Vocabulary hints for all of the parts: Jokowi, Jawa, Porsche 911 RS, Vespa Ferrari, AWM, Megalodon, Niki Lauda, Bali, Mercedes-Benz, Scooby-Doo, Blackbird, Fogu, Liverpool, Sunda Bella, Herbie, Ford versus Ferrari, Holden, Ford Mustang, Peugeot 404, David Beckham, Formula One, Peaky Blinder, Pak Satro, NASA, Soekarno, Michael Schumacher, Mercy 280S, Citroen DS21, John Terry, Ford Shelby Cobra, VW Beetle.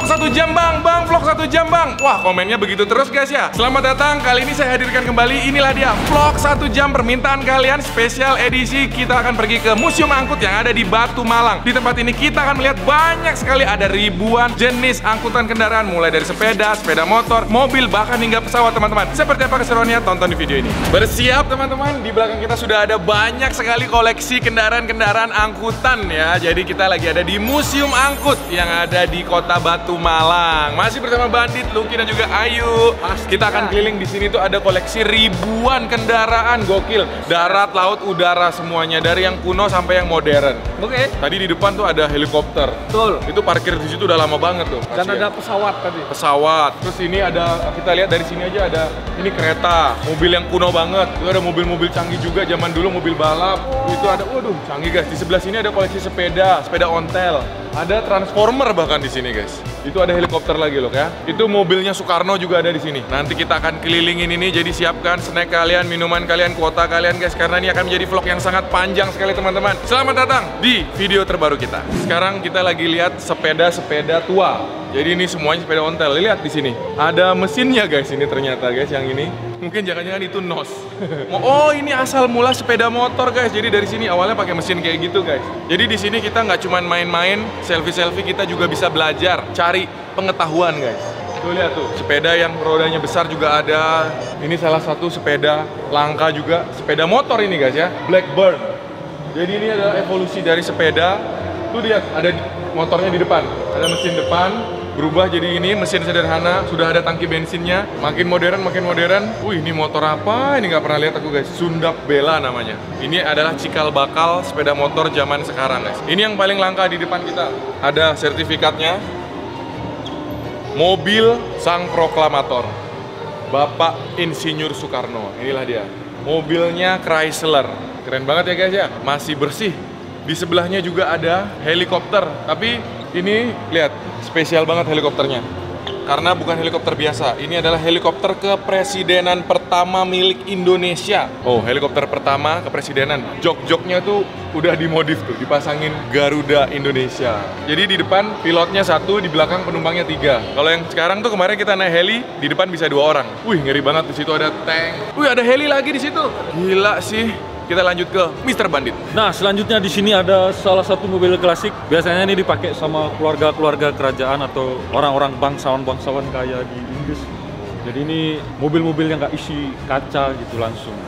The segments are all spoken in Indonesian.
vlog 1 jam bang, vlog 1 jam bang. Wah, komennya begitu terus guys ya. Selamat datang, kali ini saya hadirkan kembali. Inilah dia vlog 1 jam permintaan kalian, spesial edisi. Kita akan pergi ke Museum Angkut yang ada di Batu Malang. Di tempat ini kita akan melihat banyak sekali, ada ribuan jenis angkutan kendaraan, mulai dari sepeda, sepeda motor, mobil, bahkan hingga pesawat teman-teman. Seperti apa keseruannya? Tonton di video ini. Bersiap teman-teman, di belakang kita sudah ada banyak sekali koleksi kendaraan-kendaraan angkutan ya. Jadi kita lagi ada di Museum Angkut yang ada di Kota Batu Malang. Masih bersama Bandit, Lucky dan juga Ayu. Kita akan keliling di sini, tuh ada koleksi ribuan kendaraan gokil. Darat, laut, udara semuanya, dari yang kuno sampai yang modern. Oke. Tadi di depan tuh ada helikopter. Betul. Itu parkir di situ udah lama banget tuh. Dan ada pesawat tadi. Pesawat. Terus ini ada, kita lihat dari sini aja ada ini kereta, mobil yang kuno banget. Itu ada mobil-mobil canggih juga zaman dulu, mobil balap. Itu ada, waduh, canggih guys. Di sebelah sini ada koleksi sepeda, sepeda ontel. Ada transformer bahkan di sini guys. Itu ada helikopter lagi loh ya. Itu mobilnya Soekarno juga ada di sini. Nanti kita akan kelilingin ini, jadi siapkan snack kalian, minuman kalian, kuota kalian guys, karena ini akan menjadi vlog yang sangat panjang sekali teman-teman. Selamat datang di video terbaru kita. Sekarang kita lagi lihat sepeda-sepeda tua. Jadi ini semuanya sepeda ontel. Lihat di sini. Ada mesinnya guys ini ternyata guys, yang ini. Mungkin jangan-jangan itu nos. Oh, ini asal mula sepeda motor guys. Jadi dari sini awalnya pakai mesin kayak gitu guys. Jadi di sini kita nggak cuma main-main selfie-selfie, kita juga bisa belajar, cari pengetahuan guys. Tuh lihat tuh, sepeda yang rodanya besar juga ada. Ini salah satu sepeda langka juga, sepeda motor ini guys ya, Blackbird. Jadi ini adalah evolusi dari sepeda. Tuh lihat, ada motornya di depan, ada mesin depan, berubah jadi ini, mesin sederhana, sudah ada tangki bensinnya, makin modern, makin modern. Wih, ini motor apa? Ini nggak pernah lihat aku guys, Sunda Bella namanya. Ini adalah cikal bakal sepeda motor zaman sekarang guys. Ini yang paling langka di depan kita, ada sertifikatnya. Mobil sang proklamator, Bapak Insinyur Soekarno. Inilah dia, mobilnya Chrysler. Keren banget ya guys ya, masih bersih. Di sebelahnya juga ada helikopter, tapi ini lihat, spesial banget helikopternya. Karena bukan helikopter biasa, ini adalah helikopter kepresidenan pertama milik Indonesia. Oh, helikopter pertama kepresidenan. Jok-joknya tuh udah dimodif tuh, dipasangin Garuda Indonesia. Jadi di depan pilotnya satu, di belakang penumpangnya 3. Kalau yang sekarang tuh kemarin kita naik heli, di depan bisa 2 orang. Wih, ngeri banget, di situ ada tank. Wih, ada heli lagi di situ. Gila sih. Kita lanjut ke Mr. Bandit. Nah, selanjutnya di sini ada salah satu mobil klasik. Biasanya ini dipakai sama keluarga-keluarga kerajaan atau orang-orang bangsawan-bangsawan kaya di Inggris. Jadi ini mobil-mobil yang nggak isi kaca gitu langsung.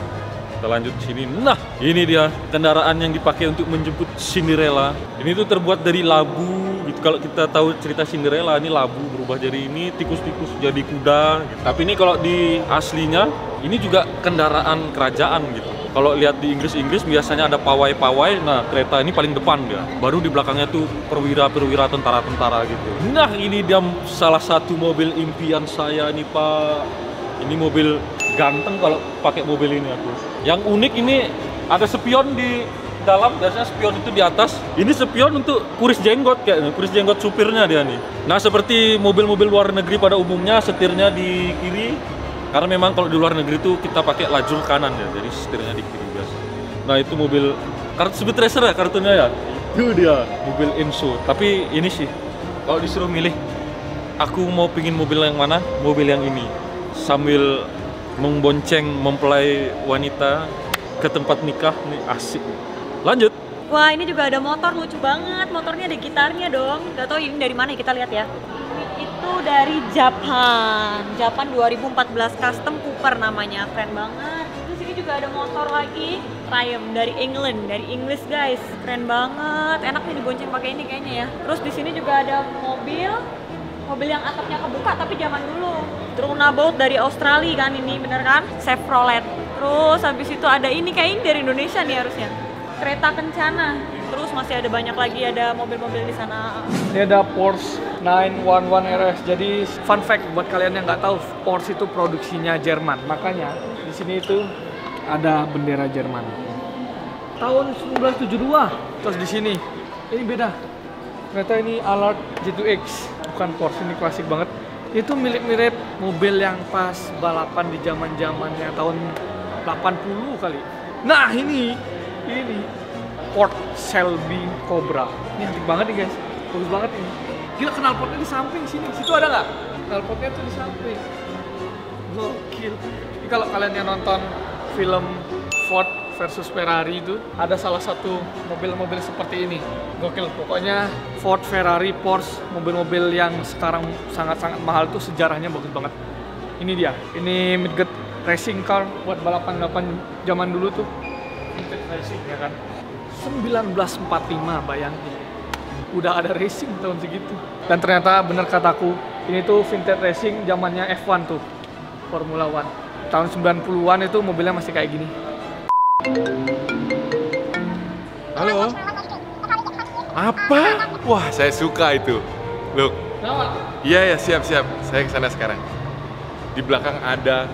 Kita lanjut ke sini. Nah, ini dia kendaraan yang dipakai untuk menjemput Cinderella. Ini tuh terbuat dari labu gitu. Kalau kita tahu cerita Cinderella, ini labu berubah jadi ini, tikus-tikus jadi kuda gitu. Tapi ini kalau di aslinya, ini juga kendaraan kerajaan gitu. Kalau lihat di Inggris-Inggris biasanya ada pawai-pawai, nah kereta ini paling depan dia. Baru di belakangnya tuh perwira-perwira, tentara-tentara gitu. Nah, ini dia salah satu mobil impian saya nih Pak. Ini mobil ganteng kalau pakai mobil ini aku. Yang unik ini ada spion di dalam, biasanya spion itu di atas. Ini spion untuk kuris jenggot kayaknya, kuris jenggot supirnya dia nih. Nah, seperti mobil-mobil luar negeri pada umumnya, setirnya di kiri. Karena memang kalau di luar negeri itu kita pakai lajur kanan ya, jadi setirnya di kiri biasa. Nah, itu mobil Speed Racer ya kartunya ya? Itu dia, mobil Insu. Tapi ini sih, kalau disuruh milih, aku mau pingin mobil yang mana? Mobil yang ini. Sambil membonceng, mempelai wanita ke tempat nikah, nih asik. Lanjut! Wah, ini juga ada motor, lucu banget. Motornya ada gitarnya dong. Gak tau ini dari mana, kita lihat ya. Itu dari Japan 2014 custom Cooper namanya, keren banget. Terus ini juga ada motor lagi, Triumph dari England, dari Inggris guys, keren banget. Enak nih dibonceng pakai ini kayaknya ya. Terus di sini juga ada mobil yang atapnya kebuka tapi zaman dulu. Trunabout dari Australia kan ini, bener kan? Chevrolet. Terus habis itu ada ini kayaknya dari Indonesia nih harusnya. Kereta Kencana. Terus masih ada banyak lagi, ada mobil-mobil di sana. Ini ada Porsche 911 RS. Jadi fun fact buat kalian yang nggak tahu, Porsche itu produksinya Jerman. Makanya di sini itu ada bendera Jerman. Tahun 1972. Terus di sini ini beda. Kereta ini Alart G2X, bukan Porsche, ini klasik banget. Itu mirip-mirip mobil yang pas balapan di zaman-zamannya tahun 80 kali. Nah, ini Ford Shelby Cobra. Ini cantik banget nih guys, bagus banget ini. Gila, knalpotnya di samping sini. Situ ada nggak? Knalpotnya tuh di samping. Gokil. Jadi kalau kalian yang nonton film Ford versus Ferrari itu, ada salah satu mobil-mobil seperti ini. Gokil. Pokoknya Ford, Ferrari, Porsche, mobil-mobil yang sekarang sangat-sangat mahal tuh sejarahnya bagus banget. Ini dia. Ini Midget racing car buat balapan-balapan zaman dulu tuh. Midget racing ya kan. 1945, bayangin. Udah ada racing tahun segitu. Dan ternyata bener kataku, ini tuh vintage racing zamannya F1 tuh, Formula One. Tahun 90-an itu mobilnya masih kayak gini. Halo? Apa? Wah, saya suka itu. Look. Iya, ya, siap-siap. Saya kesana sekarang. Di belakang ada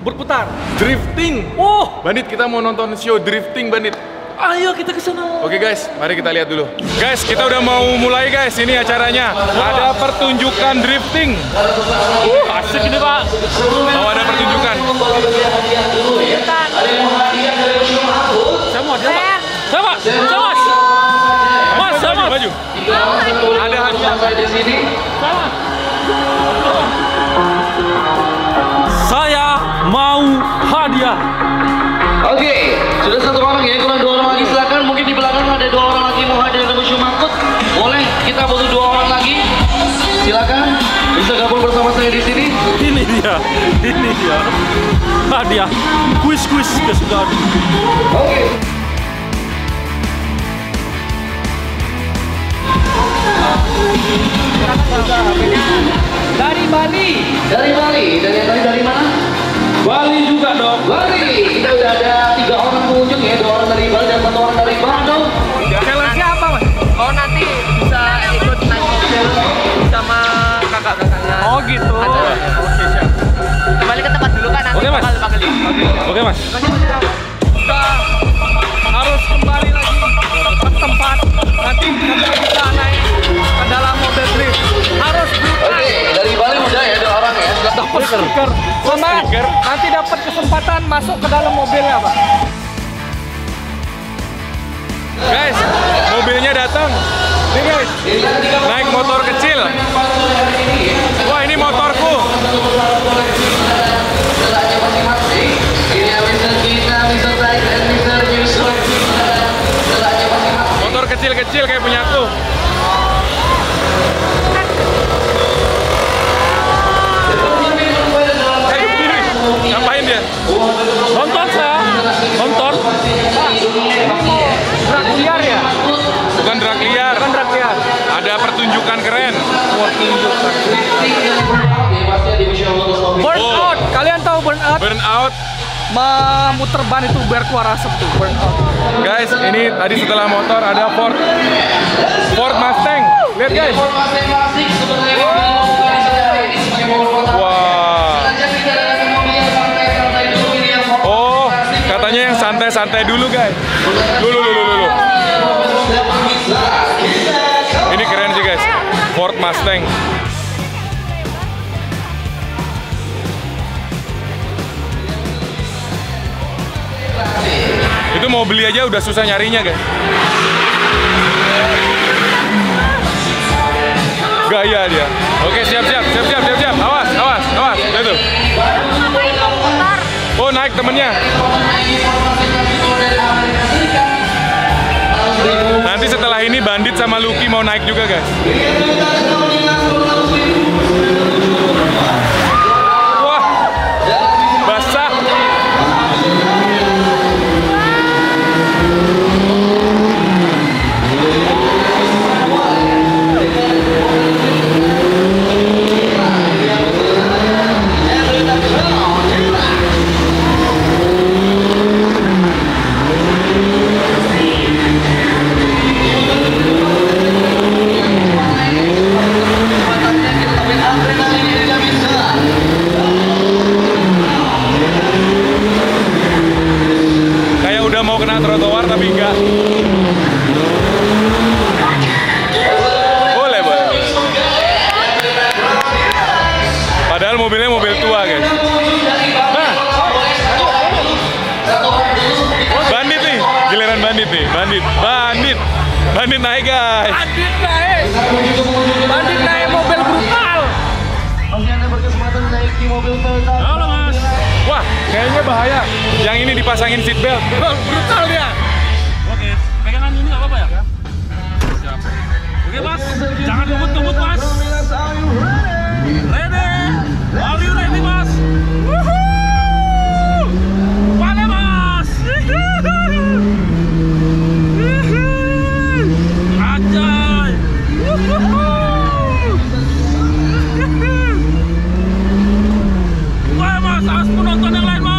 berputar. Drifting. Oh, Bandit, kita mau nonton show drifting, Bandit. Ayo kita ke sana. Oke guys, mari kita lihat dulu. Guys, kita udah mau mulai guys, ini acaranya. Ada pertunjukan drifting. Asik ini pak. Oh, ada pertunjukan. Sama. Ada hadiah di sini. Sama. Saya mau hadiah. Oke, sudah satu orang ya, kurang dua orang lagi. Silakan, mungkin di belakang ada dua orang lagi mau hadir ke Museum Angkut. Boleh, kita butuh dua orang lagi. Silakan, bisa gabung bersama saya di sini. Ini dia. Hadiah, kuis kesukaan. Oke. Dari mana? Bali juga dong. Bali. Kita udah ada 3 orang pengunjung ya, 2 orang dari Bali dan 1 orang dari Bandung. Challenge-nya apa, Mas? Oh, nanti bisa ikut naik mobil sama kakak-kakaknya. Oh, gitu. Oke, siap. Kembali ke tempat dulu kan, nanti bakal dipanggilin. Oke, Mas. Kita harus kembali lagi ke tempat. Nanti kita naik ke dalam mobil drift. Harus dulu. Oke, dari Bali udah ya, 2 orang ya. Dapat stiker. Selamat, nanti dapat kesempatan masuk ke dalam mobilnya, Pak. Guys, mobilnya datang. Nih guys, naik motor kecil. Wah, ini motorku. Motor kecil-kecil kayak punya aku. Ngapain dia? Nonton saya, nonton. Drag liar ya? Bukan drag liar. Ada pertunjukan keren. Burnout, kalian tahu burnout? Burnout, memutar ban itu biar keluar asap tuh. Burnout. Guys, ini tadi setelah motor ada Ford Mustang. Lihat guys. Santai dulu guys. Dulu. Ini keren sih guys. Ford Mustang. Itu mau beli aja udah susah nyarinya guys. Gaya dia. Oke, siap. Awas. Itu. Oh, naik temennya. Nanti setelah ini Bandit sama Lucky mau naik juga guys. Wah, basah. Bandit naik guys. Bandit naik. bahaya. Yang ini dipasangin seatbelt. Brutal dia. Oke, pegangan ini nggak apa-apa ya? Siap. Oke mas, jangan ngebut-ngebut mas. Ready? Are you ready mas? Woohoo! Pale mas! Ajay! Woohoo! Mas, penonton yang lain mas.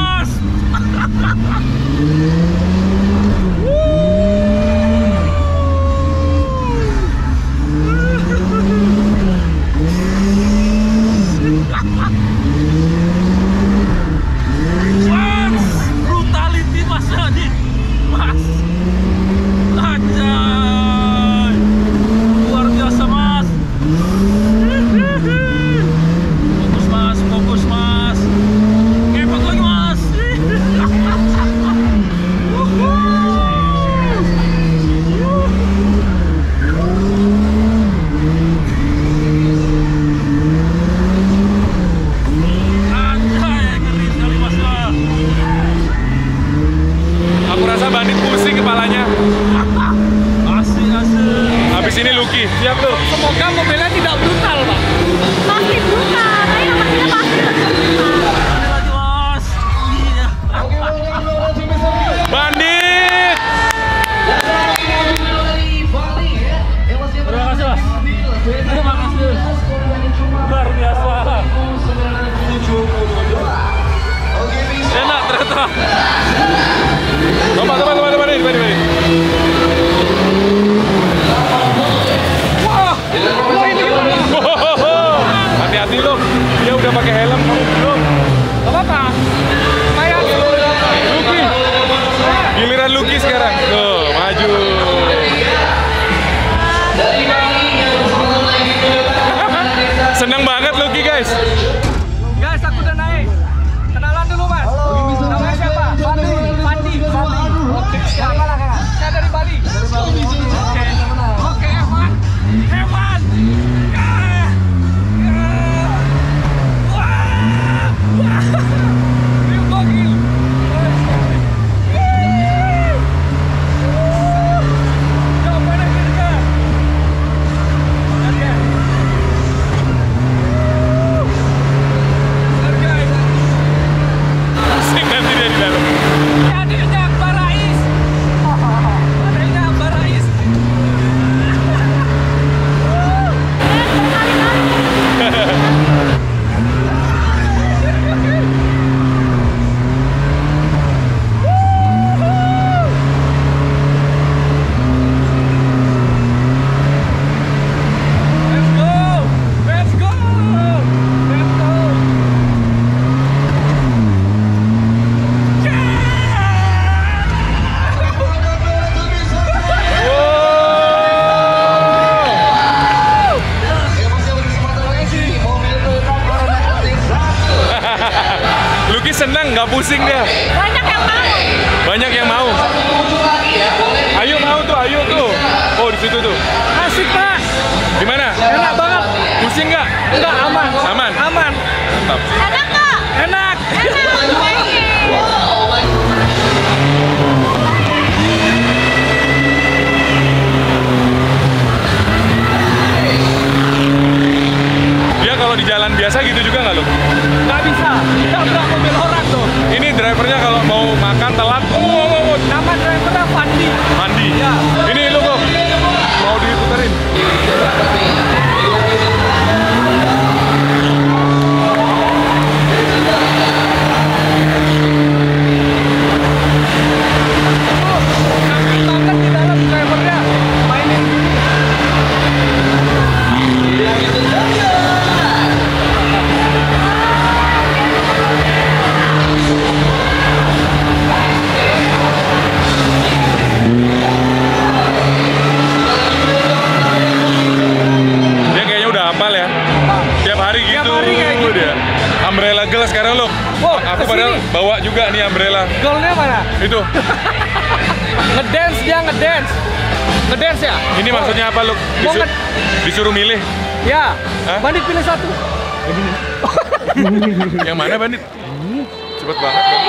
cepet banget bang.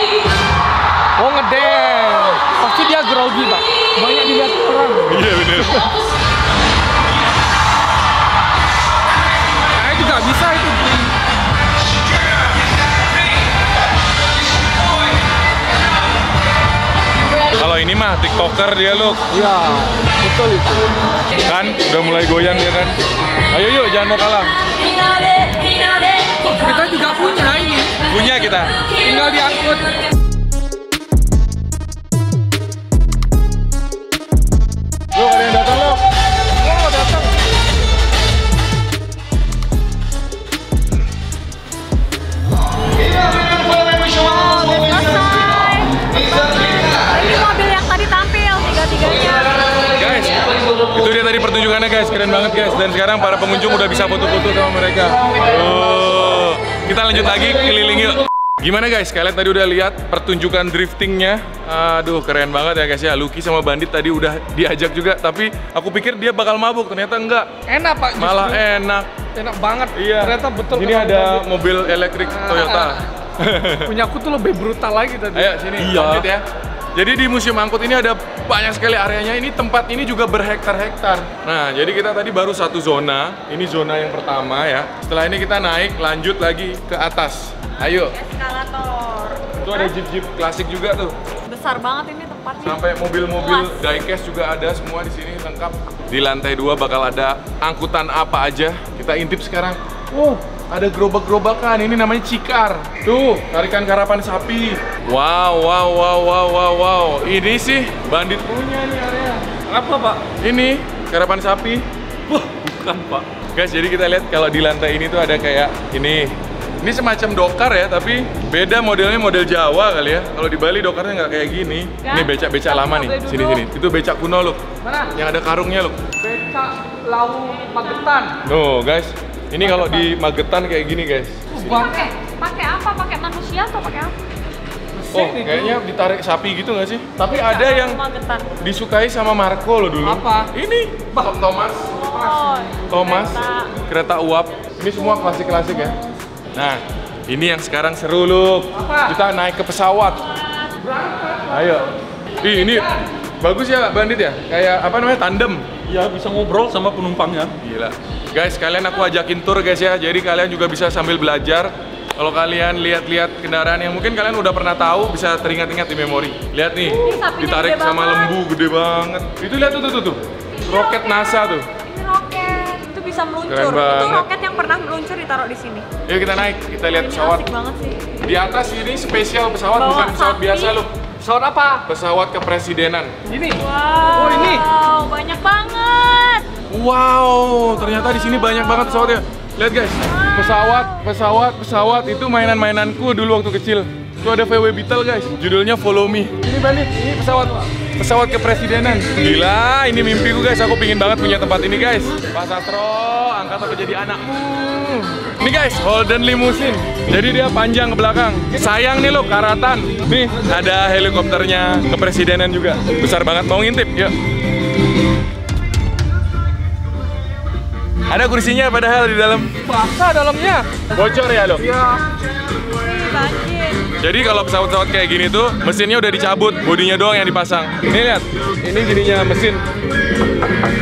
Oh ngedance, pasti dia grogi bang, banyak dilihat orang. Iya bener. Kayaknya juga bisa itu. Kalau ini mah TikToker dia loh. Iya, betul itu. Kan udah mulai goyang dia kan. Ayo yuk jangan mau kalah. Kita juga punya ini. Punya kita. Tinggal diangkut. Lo ada yang datang lo. Oh datang. Ini mobil yang tadi tampil tiga-tiganya. Guys, itu dia tadi pertunjukannya guys, keren banget guys. Dan sekarang para pengunjung udah bisa foto-foto sama mereka. Oh, kita lanjut lagi keliling yuk. Gimana guys, kalian tadi udah lihat pertunjukan driftingnya? Aduh keren banget ya guys ya. Lucky sama Bandit tadi udah diajak juga, tapi aku pikir dia bakal mabuk, ternyata enggak. Enak pak justru. Malah enak. Enak banget, iya. Ternyata betul. Ini ada Bandit. Mobil elektrik Toyota. Punya aku tuh lebih brutal lagi tadi. Ayo sini, iya. Lanjut ya. Jadi di Museum Angkut ini ada banyak sekali areanya, ini tempat ini juga berhektar-hektar. Nah, jadi kita tadi baru satu zona, ini zona yang pertama ya. Setelah ini kita naik, lanjut lagi ke atas. Ayo. Eskalator. Itu ada jeep-jeep klasik juga tuh. Besar banget ini tempatnya. Sampai mobil-mobil diecast juga ada, semua di sini lengkap. Di lantai 2 bakal ada angkutan apa aja, kita intip sekarang. Ada gerobak-gerobakan, ini namanya cikar. Tuh, tarikan karapan sapi. Wow, wow, wow, wow, wow, wow. Ini sih Bandit punya nih area. Apa, Pak? Ini karapan sapi. Wah, bukan, Pak. Guys, jadi kita lihat kalau di lantai ini tuh ada kayak ini. Ini semacam dokar ya, tapi beda modelnya, model Jawa kali ya. Kalau di Bali dokarnya nggak kayak gini. Ini becak-becak lama nih, sini-sini. Itu becak kuno, loh. Mana? Yang ada karungnya, loh. Becak lau Magetan. Tuh, guys. Ini kalau di Magetan kayak gini guys. Pakai apa? Pakai manusia atau pakai apa? Oh, kayaknya ditarik sapi gitu nggak sih? Tapi ada yang disukai sama Marco loh dulu. Apa? Ini Thomas. Thomas. Kereta uap. Ini semua klasik-klasik ya. Nah, ini yang sekarang seru loh. Kita naik ke pesawat. Ayo. Ih, ini bagus ya Bandit ya. Kayak apa namanya? Tandem. Ya, bisa ngobrol sama penumpangnya. Gila. Guys, kalian aku ajakin tur guys ya. Jadi kalian juga bisa sambil belajar. Kalau kalian lihat-lihat kendaraan yang mungkin kalian udah pernah tahu, bisa teringat-ingat di memori. Lihat nih, ditarik sama lembu gede banget. Itu lihat tuh. Roket NASA tuh. Ini roket. Itu bisa meluncur. Itu roket yang pernah meluncur ditaruh di sini. Yuk kita naik, kita lihat pesawat. Asik banget sih. Di atas ini spesial pesawat, bukan pesawat biasa loh. Pesawat apa? Pesawat kepresidenan. Ini. Wow. Oh, ini. Banyak banget. Wow, ternyata di sini banyak banget pesawatnya. Lihat guys, pesawat itu mainan-mainanku dulu waktu kecil. Itu ada VW Beetle guys, judulnya Follow Me. Ini Bandit, ini pesawat kepresidenan. Gila, ini mimpiku guys, aku pingin banget punya tempat ini guys. Pak Satro, angkat aku jadi anakmu. Ini guys, Holden limusin. Jadi dia panjang ke belakang. Sayang nih lo, karatan. Nih, ada helikopternya kepresidenan juga. Besar banget, mau ngintip, yuk. Ada kursinya padahal di dalam. Basah dalamnya. Bocor ya lo? Iya. Banjir. Jadi kalau pesawat-pesawat kayak gini tuh mesinnya udah dicabut, bodinya doang yang dipasang. Ini lihat, ini jadinya mesin.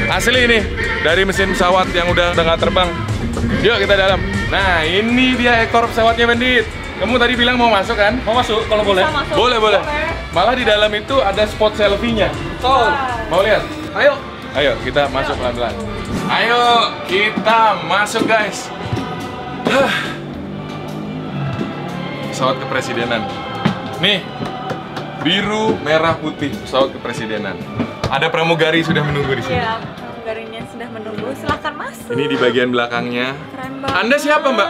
Asli ini dari mesin pesawat yang udah nggak terbang. Yuk kita dalam. Nah ini dia ekor pesawatnya Bandit. Kamu tadi bilang mau masuk kan? Mau masuk kalau boleh. Masuk. Boleh boleh. Malah di dalam itu ada spot selfie-nya. Wow. Mau lihat? Ayo. Ayo kita masuk pelan-pelan. Ayo kita masuk guys. Pesawat kepresidenan. Nih biru merah putih pesawat kepresidenan. Ada pramugari sudah menunggu di sini. Iya, pramugarinya sudah menunggu. Silahkan masuk. Ini di bagian belakangnya. Keren banget. Anda siapa Mbak?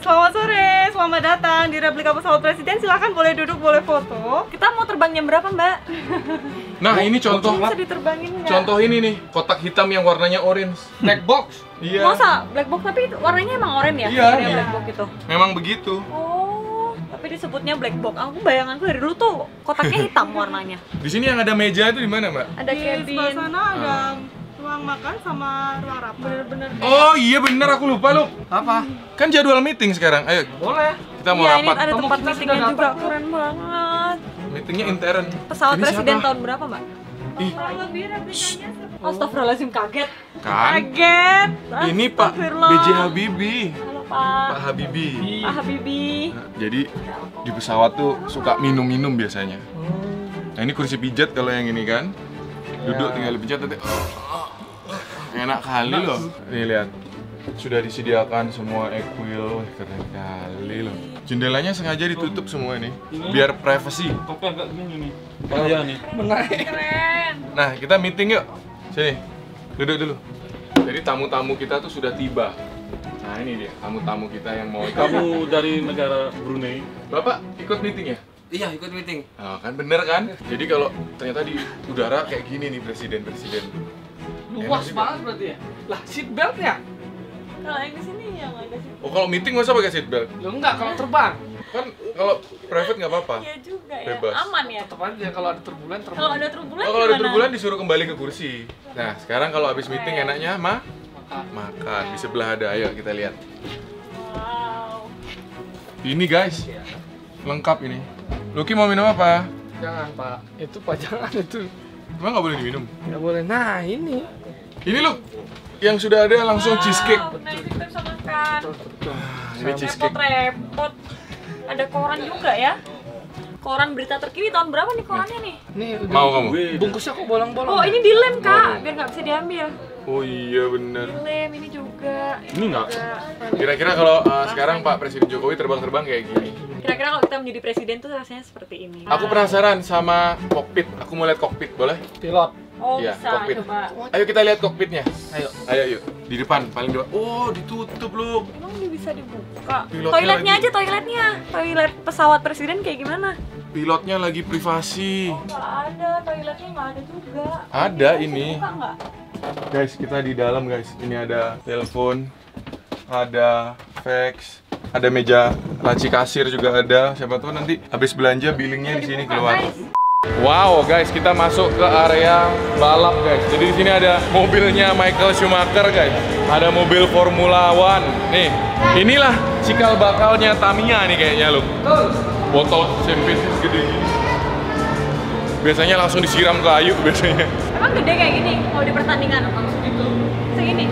Selamat sore, selamat datang di replika pesawat presiden. Silahkan boleh duduk, boleh foto. Kita mau terbang jam berapa Mbak? Nah ini contoh. Bisa diterbangin nggak? Contoh ini nih, kotak hitam yang warnanya orange. Black box. Iya. Masa black box tapi warnanya emang orange ya? Iya. Iya. Black box itu. Memang begitu. Oh, tapi disebutnya black box. Aku bayanganku dari dulu tuh kotaknya hitam warnanya. Di sini yang ada meja itu di mana Mbak? Ada cabin. Di sana ada. ruang makan sama ruang rapat. Bener-bener. Oh iya bener, aku lupa lu. Apa? Kan jadwal meeting sekarang. Ayo. Boleh. Kita mau rapat. Ini ada tempat meetingnya juga. Keren banget. Meetingnya intern. Pesawat ini presiden siapa? Tahun berapa, Mbak? Ih. Astagfirullahaladzim, kaget. Kan? Kaget. Ini Pak BJ Habibie. Halo Pak. Pak Habibie. Pak Habibie. Nah, jadi di pesawat tuh suka minum-minum biasanya. Nah ini kursi pijat kalau yang ini kan. Duduk tinggal pijat nanti. Enak kali loh. Nih lihat. Sudah disediakan semua equil, keren kali loh. Jendelanya sengaja ditutup semua ini, biar privacy. Tapi agak gini nih. Oh iya nih. Menarik. Keren. Nah, kita meeting yuk. Sini. Duduk dulu. Jadi tamu-tamu kita tuh sudah tiba. Nah, ini dia tamu-tamu kita yang mau. Kamu dari negara Brunei. Bapak ikut meeting ya? Iya, ikut meeting. Nah, kan bener kan? Jadi kalau ternyata di udara kayak gini nih presiden-presiden. Luas banget berarti ya? Lah, seat belt-nya? Kalau yang di sini ya nggak ada seatbelt. Oh kalau meeting nggak usah pakai seatbelt? Loh enggak, kalau terbang. Kan kalau private nggak apa-apa. Iya juga ya. Bebas. Aman ya. Tetap aja kalau ada turbulen terbang. Kalau ada turbulen gimana? Kalau ada turbulen disuruh kembali ke kursi. Nah sekarang kalau habis meeting enaknya makan. Di sebelah ada, ayo kita lihat. Wow. Ini guys, lengkap ini. Luki mau minum apa? Jangan Pak, itu Pak jangan itu. Emang nggak boleh diminum? Nggak boleh. Nah ini. Ini loh. Yang sudah ada langsung cheesecake. Nah, ini kita bisa makan. Ini cheesecake. Repot-repot. Ada koran juga ya. Koran berita terkini tahun berapa nih korannya nih? Nih mau kamu? Bungkusnya kok bolong-bolong. Oh, ini dilem, Kak, biar nggak bisa diambil. Oh iya benar. Dilem ini juga. Ini nggak? Kira-kira kalau sekarang Pak Presiden Jokowi terbang-terbang kayak gini. Kira-kira kalau kita menjadi presiden tuh rasanya seperti ini. Aku penasaran sama kokpit. Aku mau lihat kokpit, boleh? Pilot. Oh ya, bisa, kokpit. Coba. Ayo kita lihat kokpitnya. Ayo, ayo yuk. Di depan, paling depan. Oh, ditutup loh. Emang ini bisa dibuka? Pilotnya toiletnya lagi. Aja toiletnya. Toilet pesawat presiden kayak gimana? Pilotnya lagi privasi. Oh, nggak ada. Toiletnya nggak ada juga. Ada ini. Dibuka, guys, kita di dalam guys. Ini ada telepon, ada fax, ada meja laci kasir juga ada. Siapa tahu nanti habis belanja billingnya di sini keluar. Guys. Wow guys, kita masuk ke area balap guys. Jadi di sini ada mobilnya Michael Schumacher guys. Ada mobil Formula One. Nih, inilah cikal bakalnya Tamiya nih kayaknya loh. Botol champagne gede gini. Biasanya langsung disiram ke kayu biasanya. Emang gede kayak gini kalau di pertandingan langsung itu segini.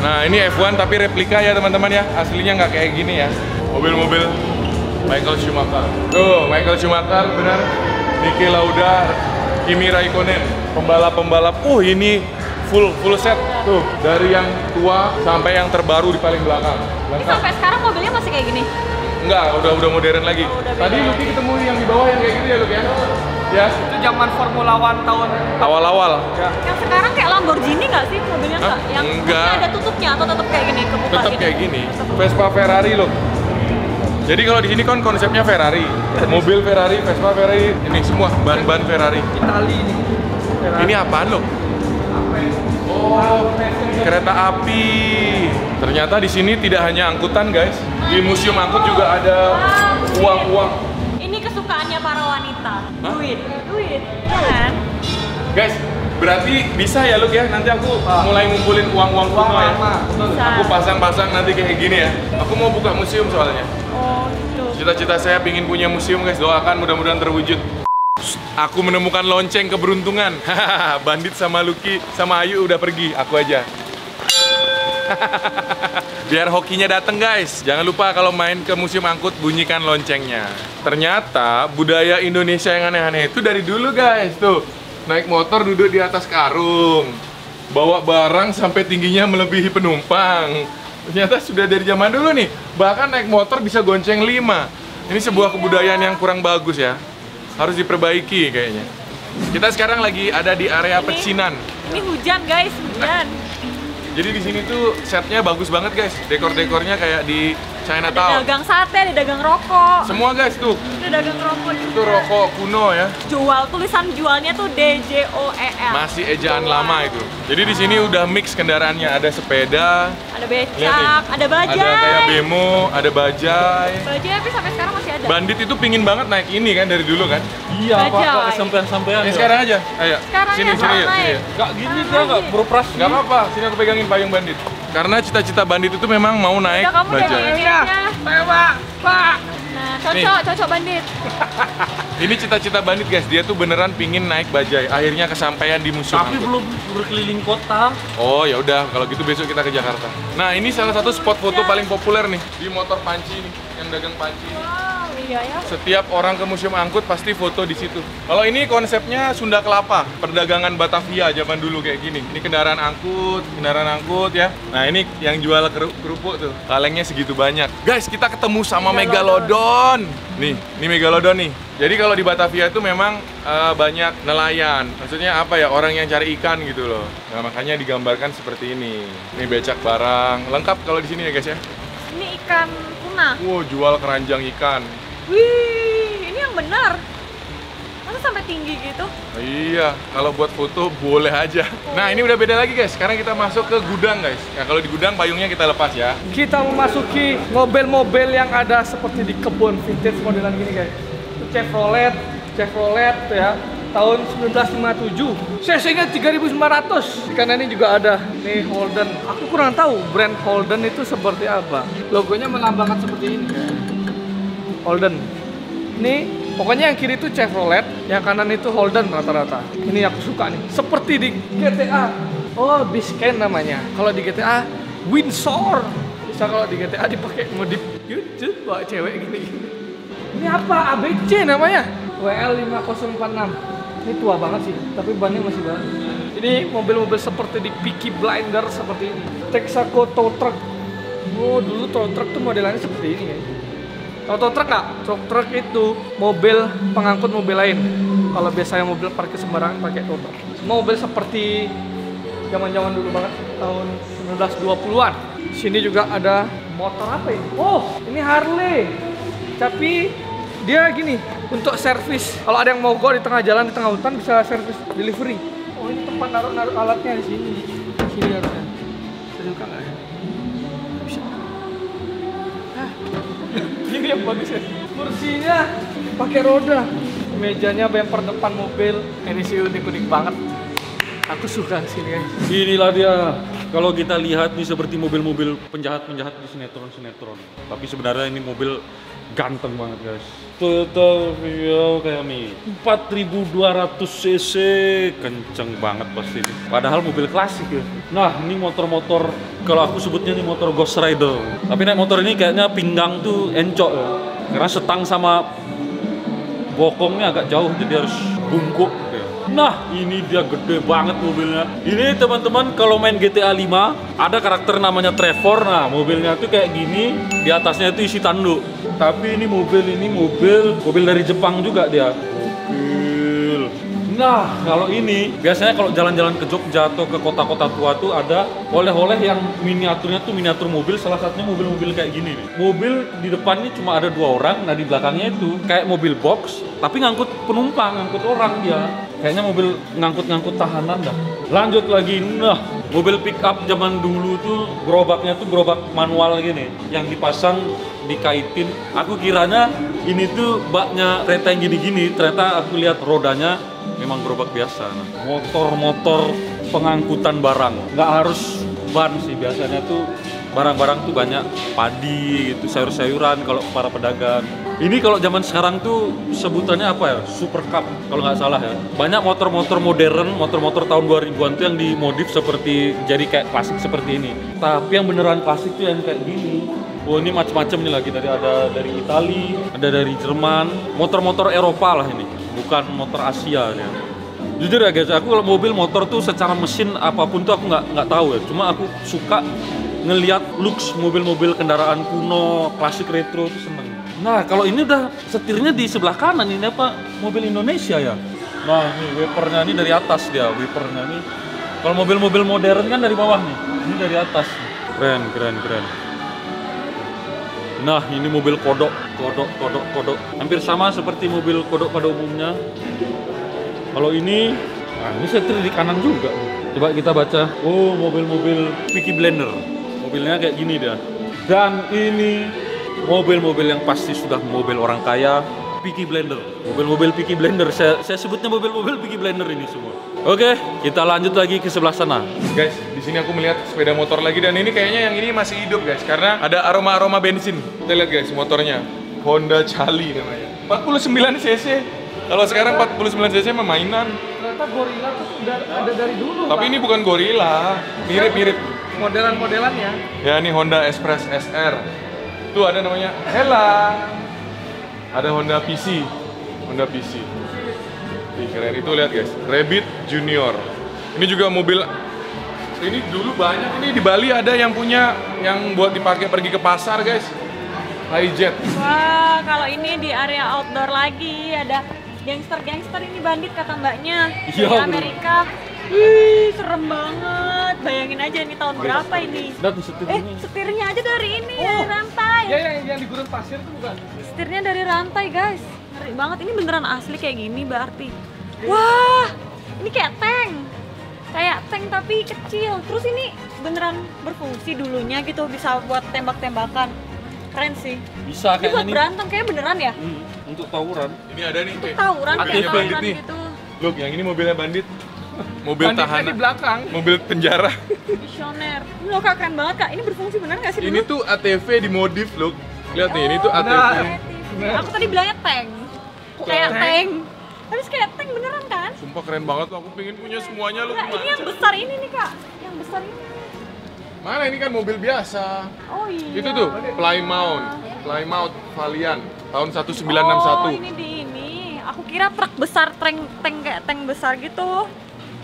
Nah ini F1 tapi replika ya teman-teman ya. Aslinya nggak kayak gini ya. Mobil-mobil Michael Schumacher. Tuh Michael Schumacher benar. Niki Lauda, Kimi Raikkonen, pembalap-pembalap. Ini full set tuh dari yang tua sampai yang terbaru di paling belakang. Ini sampai sekarang mobilnya masih kayak gini? Enggak, udah modern lagi. Oh, udah tadi Luki ketemu yang di bawah yang kayak gitu ya Luki ya? Ya. Itu zaman Formula One tahun awal-awal. Ya. Yang sekarang kayak Lamborghini nggak sih mobilnya nggak? Yang enggak. Ada tutupnya atau tetap kayak gini? Tetap kayak gini. Vespa Ferrari loh. Jadi kalau di sini kan konsepnya Ferrari, mobil Ferrari, Vespa Ferrari, ini semua ban-ban Ferrari. Itali ini. Ferrari. Ini apaan loh? Oh, kereta api. Ternyata di sini tidak hanya angkutan guys, di museum angkut juga ada uang-uang. Ini kesukaannya para wanita. Hah? Duit, kan? Guys, berarti bisa ya Luk ya? Nanti aku mulai ngumpulin uang-uang semua ya. Aku pasang-pasang nanti kayak gini ya. Aku mau buka museum soalnya. Cita-cita saya pingin punya museum guys, doakan mudah-mudahan terwujud. Aku menemukan lonceng keberuntungan. Bandit sama Lucky sama Ayu udah pergi, aku aja. Biar hokinya dateng guys. Jangan lupa kalau main ke museum angkut bunyikan loncengnya. Ternyata budaya Indonesia yang aneh-aneh itu dari dulu guys. Tuh, naik motor duduk di atas karung. Bawa barang sampai tingginya melebihi penumpang. Ternyata sudah dari zaman dulu nih, bahkan naik motor bisa gonceng 5. Ini sebuah kebudayaan yang kurang bagus ya, harus diperbaiki kayaknya. Kita sekarang lagi ada di area pecinan. Ini hujan guys, hujan. Jadi di sini tuh setnya bagus banget guys, dekor-dekornya kayak di Chinatown. Ada dagang sate, ada dagang rokok. Semua guys tuh. Ada dagang rokok juga. Itu rokok kuno ya. Jual tulisan jualnya tuh DJOEL. Masih ejaan lama itu. Jadi di sini udah mix kendaraannya, ada sepeda. Ada becak, ada bajai. Ada kayak bemo, ada bajai. Bajai tapi sampai sekarang masih ada. Bandit itu pingin banget naik ini kan dari dulu kan? Iya, Pak. Kesampean-sampean. Eh, sekarang aja. Ayo. Sekarang sini. Enggak gini dia enggak beroperasi. Enggak apa-apa, sini aku pegangin payung bandit. Karena cita-cita bandit itu memang mau naik bajai. Iya. Pak. Nah, cocok bandit. Ini cita-cita bandit guys, dia tuh beneran pingin naik bajai. Akhirnya kesampaian di Museum Angkut. Tapi belum berkeliling kota. Oh ya udah, kalau gitu besok kita ke Jakarta. Nah ini salah satu spot foto paling populer nih di motor panci nih, yang dagang panci. Wow, iya ya. Setiap orang ke Museum Angkut pasti foto di situ. Kalau ini konsepnya Sunda Kelapa, perdagangan Batavia zaman dulu kayak gini. Ini kendaraan angkut ya. Nah ini yang jual kerupuk tuh, kalengnya segitu banyak. Guys kita ketemu sama Megalodon. Nih, ini Megalodon nih. Jadi kalau di Batavia itu memang banyak nelayan, maksudnya apa ya, orang yang cari ikan gitu loh. Nah makanya digambarkan seperti ini. Ini becak barang, lengkap kalau di sini ya guys ya. Ini ikan tuna. Wow, jual keranjang ikan. Wih, ini yang benar. Masa sampai tinggi gitu? Iya, kalau buat foto boleh aja. Nah ini udah beda lagi guys, sekarang kita masuk ke gudang guys. Nah kalau di gudang payungnya kita lepas ya. Kita memasuki mobil-mobil yang ada seperti di kebun vintage modelan gini guys. Chevrolet ya, tahun 1957. CC-nya 3.900. Di kanan ini juga ada nih Holden. Aku kurang tahu brand Holden itu seperti apa. Logonya melambangkan seperti ini. Holden. Ini pokoknya yang kiri itu Chevrolet, yang kanan itu Holden rata-rata. Ini aku suka nih. Seperti di GTA. Oh, Biscayne namanya. Kalau di GTA Windsor. Bisa kalau di GTA dipakai modif YouTube buat cewek gini-gini. Ini apa? ABC namanya? WL5046. Ini tua banget sih, tapi bannya masih banyak. Ini mobil-mobil seperti di Peaky Blinder seperti ini. Texaco tow truck. Oh, dulu tow truck tuh modelannya seperti ini ya. Tau tow truck nggak? Tow truck itu mobil pengangkut mobil lain. Kalau biasanya mobil parkir sembarangan pakai tow truck. Mobil seperti zaman-zaman dulu banget, tahun 1920-an. Di sini juga ada motor apa ini? Oh, ini Harley. Tapi dia gini, untuk servis. Kalau ada yang mogok di tengah jalan, di tengah hutan, bisa servis delivery. Oh, ini tempat naruh alatnya di sini. Di sini naruhnya. Bisa dibuka nggak ya? Bisa. Hah? Ini yang bagus ya. Kursinya pakai roda. Mejanya bemper depan mobil. Ini sih unik-unik banget. Aku suka sini guys. Inilah dia. Kalau kita lihat nih seperti mobil-mobil penjahat-penjahat di sinetron-sinetron. Tapi sebenarnya ini mobil ganteng banget guys. Total video kayak ini 4.200 cc. Kenceng banget pasti ini. Padahal mobil klasik ya. Nah ini motor-motor, kalau aku sebutnya ini motor Ghost Rider. Tapi naik motor ini kayaknya pinggang tuh encok ya. Karena setang sama bokongnya agak jauh, jadi harus bungkuk. Nah, ini dia gede banget mobilnya. Ini teman-teman kalau main GTA 5 ada karakter namanya Trevor. Nah, mobilnya tuh kayak gini, di atasnya itu isi tanduk. Tapi ini mobil dari Jepang juga dia. Mobil. Nah, kalau ini biasanya kalau jalan-jalan ke Jogja atau ke kota-kota tua tuh ada oleh-oleh yang miniaturnya tuh miniatur mobil. Salah satunya mobil-mobil kayak gini nih. Mobil di depannya cuma ada 2 orang, nah di belakangnya itu kayak mobil box tapi ngangkut penumpang, ngangkut orang dia. Kayaknya mobil ngangkut-ngangkut tahanan dah. Lanjut lagi, nah mobil pick up zaman dulu tuh gerobaknya tuh gerobak manual gini, yang dipasang dikaitin. Aku kiranya ini tuh baknya kereta yang gini-gini, ternyata aku lihat rodanya memang gerobak biasa. Motor-motor pengangkutan barang, nggak harus ban sih biasanya tuh. Barang-barang tuh banyak padi gitu, sayur-sayuran kalau para pedagang. Ini kalau zaman sekarang tuh sebutannya apa ya? Super Cup kalau nggak salah ya. Banyak motor-motor modern, motor-motor tahun 2000-an tuh yang dimodif seperti jadi kayak klasik seperti ini. Tapi yang beneran klasik tuh yang kayak gini. Oh ini macam-macam nih lagi, ada dari Itali, ada dari Jerman. Motor-motor Eropa lah ini, bukan motor Asia ya. Jujur ya guys, aku kalau mobil motor tuh secara mesin apapun tuh aku nggak tahu ya. Cuma aku suka ngelihat looks mobil-mobil kendaraan kuno, klasik retro itu seneng. Nah kalau ini udah setirnya di sebelah kanan, ini apa? Mobil Indonesia ya? Nah ini wipernya ini dari atas dia, wipernya ini. Kalau mobil-mobil modern kan dari bawah nih, ini dari atas. Keren, keren, keren. Nah ini mobil kodok. Hampir sama seperti mobil kodok pada umumnya. Kalau ini, nah ini setir di kanan juga. Coba kita baca, oh mobil-mobil Peaky Blinder. mobilnya kayak gini dia. Dan ini mobil-mobil yang pasti sudah mobil orang kaya, Peaky Blender. Mobil-mobil Peaky Blender, saya sebutnya mobil-mobil Peaky Blender ini semua. Oke, kita lanjut lagi ke sebelah sana. Guys, di sini aku melihat sepeda motor lagi, dan ini kayaknya yang ini masih hidup guys, karena ada aroma-aroma bensin. Kita lihat guys, motornya Honda Cali namanya, 49 cc. Kalau sekarang 49 cc mainan. Ternyata Gorilla tuh udah ada dari dulu. Tapi Pak, ini bukan Gorilla, mirip-mirip modelan-modelannya. Ya, ini Honda Express SR. Tuh ada namanya Hela. Ada Honda PC. Honda PC. Ih, keren itu, lihat guys. Rabbit Junior. Ini juga mobil. Ini dulu banyak. Ini di Bali ada yang punya, yang buat dipakai pergi ke pasar, guys. Hijet. Wah, kalau ini di area outdoor lagi ada gangster-gangster, ini bandit kata mbaknya. Iya, di Amerika. Wih, serem banget. Bayangin aja ini tahun berapa ini. Setirnya aja dari ini, dari rantai. Ya, yang di gurun pasir tuh bukan. Setirnya dari rantai, guys. Ngeri banget. Ini beneran asli kayak gini berarti. Wah, ini kayak tank. Kayak tank tapi kecil. Terus ini beneran berfungsi dulunya gitu, bisa buat tembak-tembakan. Keren sih. Bisa kayak ini buat berantem kayak beneran ya? Untuk tawuran. Ini ada nih untuk tawuran kayak bandit nih. Gitu. Loh, yang ini mobilnya bandit. Mobil banditnya tahanan di belakang. Mobil penjara. Visioner. Loh, Kak, keren banget, Kak. Ini berfungsi bener nggak sih dulu? Ini tuh ATV dimodif, loh. Lihat nih, ini tuh ATV. Nah. Aku tadi bilangnya tank. Kayak tank. Habis kayak tank beneran kan? Sumpah keren banget loh. Aku pengen punya semuanya loh. Ini yang besar ini nih, Kak. Yang besar ini. Mana ini kan mobil biasa. Oh iya. Itu tuh Plymouth Valiant tahun 1961. Oh, ini di ini. Aku kira truk besar, tank besar gitu.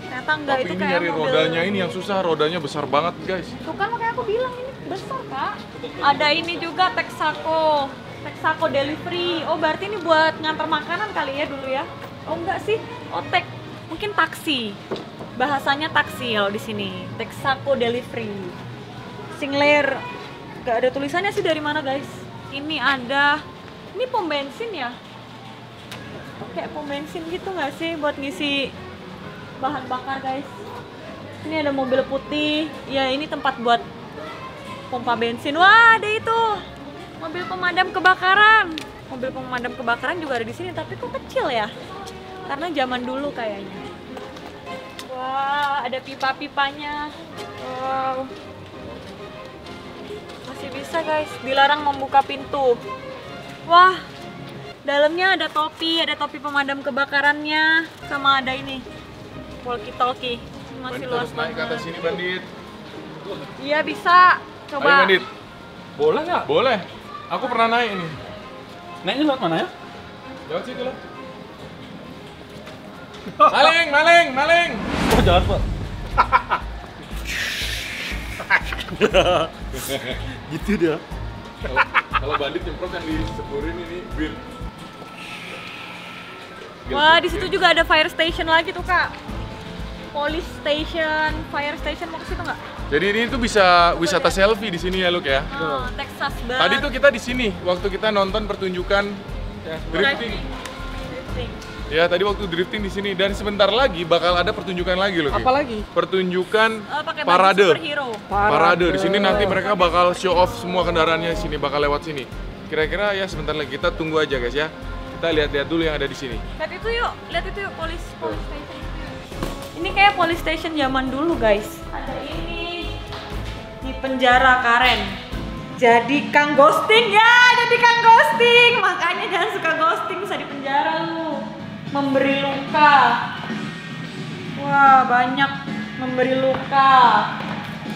Ternyata enggak. Tapi itu kayak mobil. Tapi rodanya ini yang susah, rodanya besar banget, guys. Tuh kan makanya aku bilang ini besar, Kak. Ada ini juga Texaco delivery. Oh, berarti ini buat ngantar makanan kali ya dulu ya. Oh, enggak sih. Otek. Mungkin taksi. Bahasanya taksi loh di sini. Texaco delivery. Singler, gak ada tulisannya sih dari mana guys. Ini ada, ini pom bensin ya, kayak pom bensin gitu gak sih buat ngisi bahan bakar guys. Ini ada mobil putih, ya ini tempat buat pompa bensin. Wah, ada itu mobil pemadam kebakaran. Mobil pemadam kebakaran juga ada di sini, tapi kok kecil ya, karena zaman dulu kayaknya. Wah, ada pipa-pipanya. Wow, masih bisa guys, dilarang membuka pintu. Wah, dalamnya ada topi pemadam kebakarannya, sama ada ini walkie-talkie. Masih luas banget. Naik ke atas sini bandit. Iya bisa, coba. Ayo bandit, boleh nggak? Boleh, aku pernah naik ini. Naiknya lewat mana ya? Lewat situ lah. Maling, maling, maling. Oh jalan pak. Gitu dia. Kalau bandit nyemprot yang disemburin ini weird. Wah, di situ juga ada fire station lagi tuh, Kak. Police station, fire station, mau ke situ nggak? Jadi ini tuh bisa wisata selfie di sini ya, Luk ya. Oh, Texas banget. Tadi tuh kita di sini waktu kita nonton pertunjukan drifting. Ya, tadi waktu drifting di sini, dan sebentar lagi bakal ada pertunjukan lagi loh. Apa lagi? Pertunjukan parade. Di sini nanti mereka bakal show off semua kendaraannya di sini, bakal lewat sini. Kira-kira ya sebentar lagi, kita tunggu aja guys ya. Kita lihat-lihat dulu yang ada di sini. Lihat itu yuk, police station. Ini kayak police station zaman dulu guys. Ada ini di penjara Karen. Jadi Kang Ghosting ya, jadi Kang Ghosting. Makanya jangan suka ghosting, bisa di penjara lu. Memberi luka. Wah, banyak memberi luka.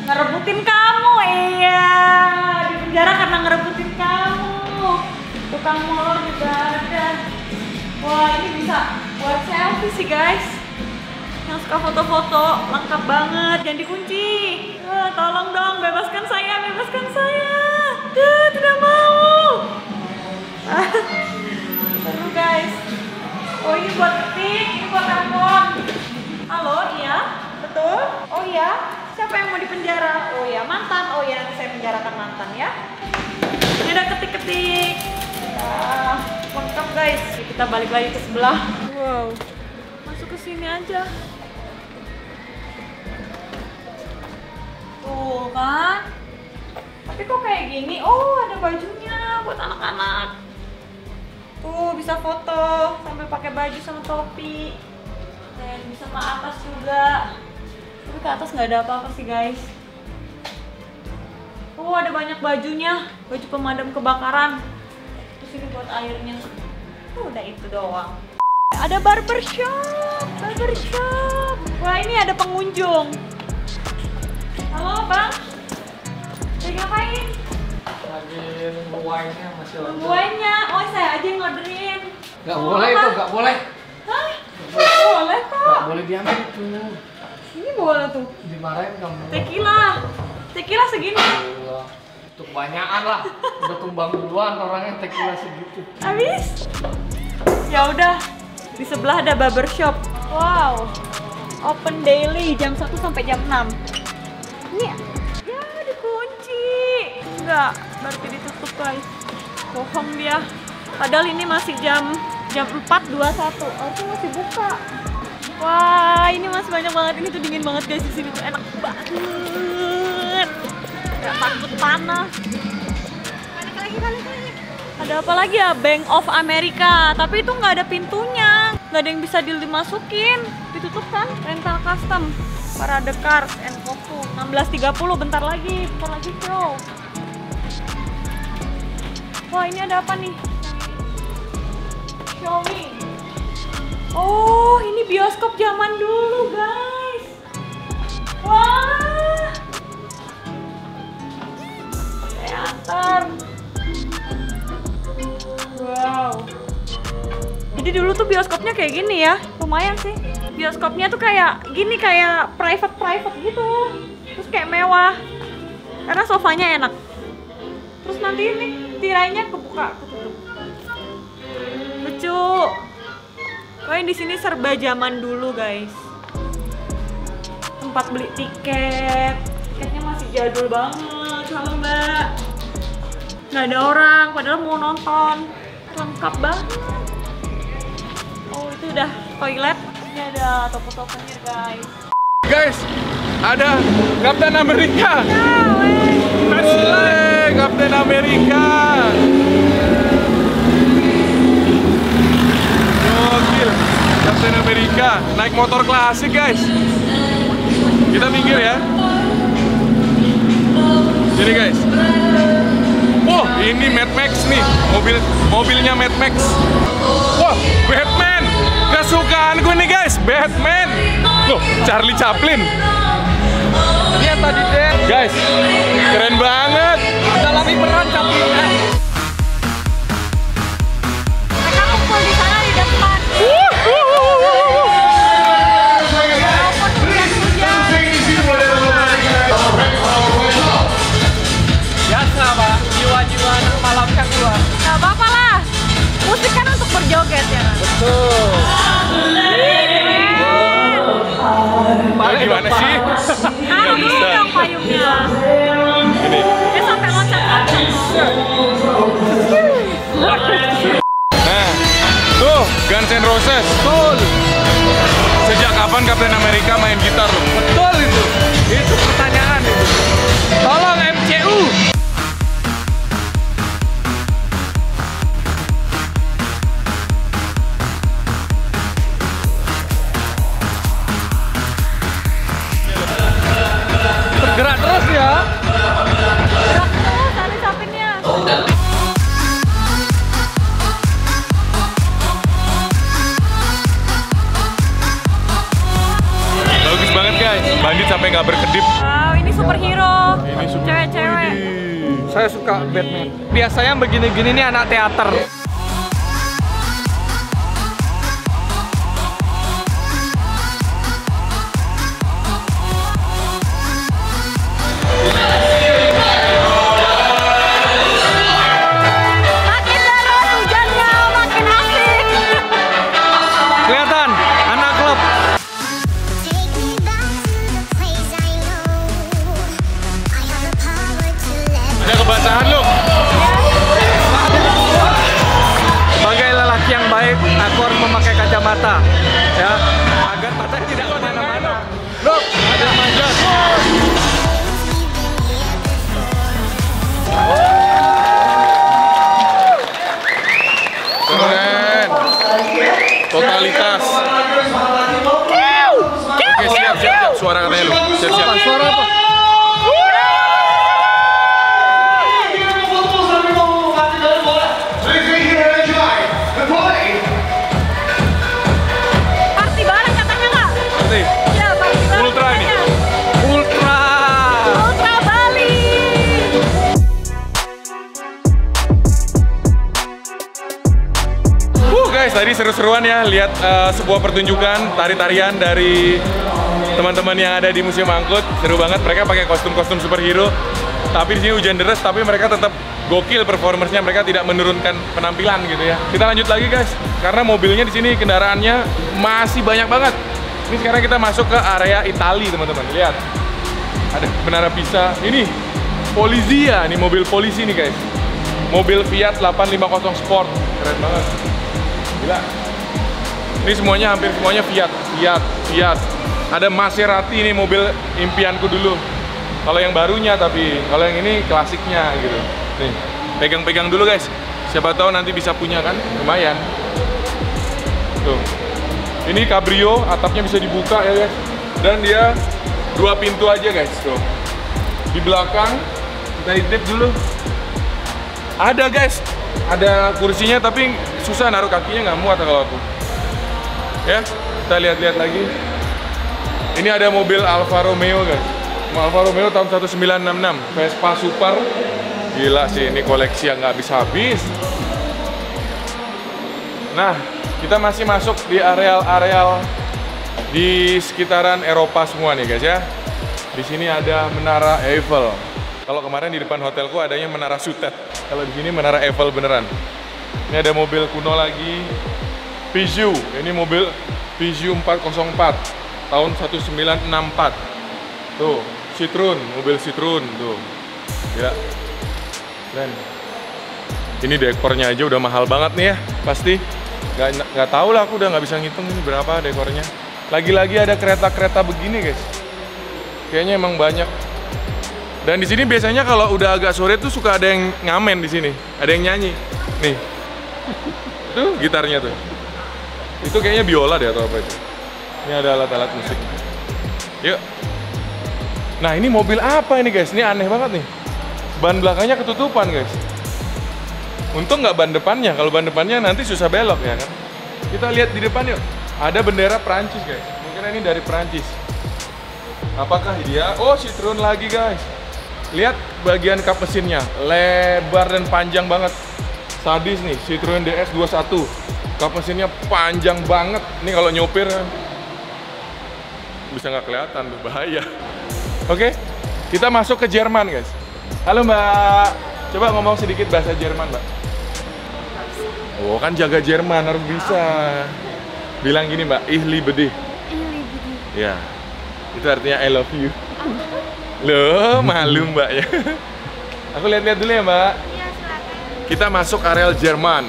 Ngerebutin kamu, iya. Di penjara karena ngerebutin kamu. Tukang molor juga ada. Wah, ini bisa buat selfie sih guys. Yang suka foto-foto, lengkap banget. Jangan dikunci. Tolong dong, bebaskan saya, bebaskan saya. Tidak mau. Seru guys. Oh, ini buat ketik, ini buat telepon. Halo, iya, betul. Oh iya, siapa yang mau dipenjara? Oh iya, mantan. Oh iya, nanti saya penjarakan mantan ya. Ini ada ketik-ketik. Nah, lengkap guys. Kita balik lagi ke sebelah. Wow, masuk ke sini aja. Tuh kan, Tapi kok kayak gini? Oh, ada bajunya buat anak-anak. Tuh, bisa foto sampai pakai baju sama topi. Dan bisa ke atas juga. Tapi ke atas nggak ada apa-apa sih, guys. Oh, ada banyak bajunya. Baju pemadam kebakaran. Terus ini buat airnya. Oh, udah itu doang. Ada barbershop. Barbershop. Wah, ini ada pengunjung. Halo, Bang. Lagi ngapain? Lagi nunggu wine-nya masih lama. Nunggu wine-nya? Oh, saya aja yang orderin. Gak boleh itu, gak boleh. Hah? Gak boleh kok. Gak boleh diambil tuh. Ini boleh tuh. Dimarahin kamu. Tequila. Tequila segini. Ayolah. Itu kebanyakan lah. Udah tumbang duluan orangnya tequila segitu. Habis? Ya udah. Di sebelah ada barbershop. Wow. Open daily jam 1 sampai jam 6. Ini ya dikunci. Enggak, berarti ditutup, guys. Bohong dia. Padahal ini masih jam 4.21. Harusnya masih buka. Wah, ini masih banyak banget. Ini tuh dingin banget, guys, di sini. Enak banget. Enggak takut panas. Balik lagi. Ada apa lagi ya? Bank of America, tapi itu nggak ada pintunya. Nggak ada yang bisa dimasukin. Ditutup kan? Rental custom. Parade Cars and Fogu 16.30 bentar lagi bro. Wah, ini ada apa nih? Showing. Oh, ini bioskop zaman dulu, guys. Wah. Teater. Wow. Jadi dulu tuh bioskopnya kayak gini ya. Lumayan sih. Bioskopnya tuh kayak gini, kayak private gitu, terus kayak mewah karena sofanya enak. Terus nanti ini tirainya kebuka ketutup, lucu. Kalian di sini serba zaman dulu, guys. Tempat beli tiket, tiketnya masih jadul banget. Halo, Mbak. Nggak ada orang, padahal mau nonton. Lengkap banget. Oh, itu udah toilet. Ini ada toko-tokonya, guys. Guys, ada Kapten Amerika. Woi, Kapten Amerika. Gokil, Kapten Amerika. Naik motor klasik, guys. Kita minggir ya. Jadi, guys. Wah, ini Mad Max nih. Mobilnya Mad Max. Wah, Batman. Kesukaanku nih, guys, Batman. Loh, Charlie Chaplin. Lihat tadi deh, guys, keren banget. Dalami peran Chaplin. Mereka kumpul di sana di depan. Biasa, Pak. Jiwa-jiwa anak malam kan keluar. Gak apa-apa lah. Musik kan untuk berjoget ya. Betul. Nah, gimana sih? Aduh, dulu dong payungnya. Ini. Dia sampai loncat-loncat. Nah, tuh Guns N' Roses. Betul. Sejak kapan Kapten Amerika main gitar loh? Betul itu. Itu pertanyaan itu. Tolong MCU. Gerak terus ya. Gerak terus, ada sapinnya. Bagus banget, guys. Bandit sampai nggak berkedip. Wow, ini superhero. Ini cewek-cewek. Saya suka Batman. Biasanya begini-gini nih anak teater. Ada kebasahan, loh. totalitas. Oke, siap-siap suara katanya lu. Siap-siap. Suara apa? Tadi seru-seruan ya, lihat sebuah pertunjukan tari-tarian dari teman-teman yang ada di Museum Angkut. Seru banget, mereka pakai kostum-kostum superhero. Tapi di sini hujan deras, tapi mereka tetap gokil performersnya. Mereka tidak menurunkan penampilan gitu ya. Kita lanjut lagi guys, karena mobilnya di sini kendaraannya masih banyak banget. Ini sekarang kita masuk ke area Itali teman-teman. Lihat, ada Menara Pisa. Ini polisi ya, ini mobil polisi nih guys. Mobil Fiat 850 Sport, keren banget. Gila. Ini semuanya, hampir semuanya Fiat. Ada Maserati, ini mobil impianku dulu. Kalau yang barunya, tapi kalau yang ini klasiknya gitu. Nih, pegang-pegang dulu guys. Siapa tahu nanti bisa punya kan, lumayan. Tuh. Ini cabrio, atapnya bisa dibuka ya guys. Dan dia dua pintu aja guys. Tuh. Di belakang kita intip dulu. Ada guys. Ada kursinya tapi susah naruh kakinya, nggak muat kalau aku. Ya, kita lihat-lihat lagi. Ini ada mobil Alfa Romeo guys. Alfa Romeo tahun 1966, Vespa Super. Gila sih, ini koleksi yang nggak habis-habis. Nah, kita masih masuk di areal-areal di sekitaran Eropa semua nih guys ya. Di sini ada Menara Eiffel. Kalau kemarin di depan hotelku adanya Menara Sutet, kalau di sini Menara Eiffel beneran. Ini ada mobil kuno lagi, Peugeot. Ini mobil Peugeot 404 tahun 1964. Tuh, Citroen, mobil Citroen tuh. Gila. Keren. Ini dekornya aja udah mahal banget nih ya, pasti. Nggak tahu lah, aku udah nggak bisa ngitung ini berapa dekornya. Lagi-lagi ada kereta-kereta begini guys. Kayaknya emang banyak. Dan di sini biasanya kalau udah agak sore tuh suka ada yang ngamen di sini, ada yang nyanyi. Nih, tuh gitarnya tuh. Itu kayaknya biola deh atau apa itu. Ini ada alat-alat musik. Yuk. Nah ini mobil apa ini guys? Ini aneh banget nih. Ban belakangnya ketutupan guys. Untung nggak ban depannya. Kalau ban depannya nanti susah belok ya kan. Kita lihat di depan yuk. Ada bendera Perancis guys. Mungkin ini dari Perancis. Apakah dia? Oh, Citroen lagi guys. Lihat bagian kap mesinnya, lebar dan panjang banget. Sadis nih, Citroen DS21. Kap mesinnya panjang banget. Ini kalau nyopir bisa nggak kelihatan, bahaya. Oke, kita masuk ke Jerman guys. Halo Mbak, coba ngomong sedikit bahasa Jerman Mbak. Oh kan jaga Jerman harus bisa. Bilang gini Mbak, ich liebe dich. Ya, itu artinya I love you. Loh, malu Mbak ya. Aku lihat-lihat dulu ya Mbak. Iya, silakan. Kita masuk areal Jerman.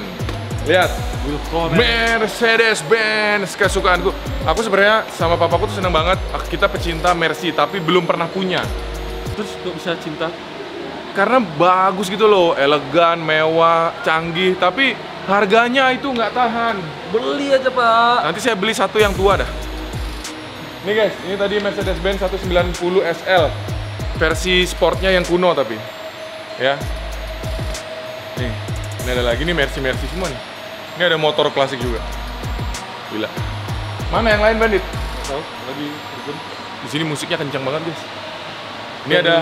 Lihat, Mercedes-Benz kesukaanku. Aku sebenarnya sama papaku tuh seneng banget. Kita pecinta Mercy, tapi belum pernah punya. Terus kok bisa cinta? Karena bagus gitu loh, elegan, mewah, canggih. Tapi harganya itu nggak tahan. Beli aja Pak. Nanti saya beli satu yang tua dah. Nih guys, ini tadi Mercedes-Benz 190 SL. Versi sportnya yang kuno tapi ya. Nih, ini ada lagi nih Mercy semua nih. Ini ada motor klasik juga. Gila. Mana yang lain Bandit? Tahu, lagi turun. Di sini musiknya kencang banget guys. Ini ada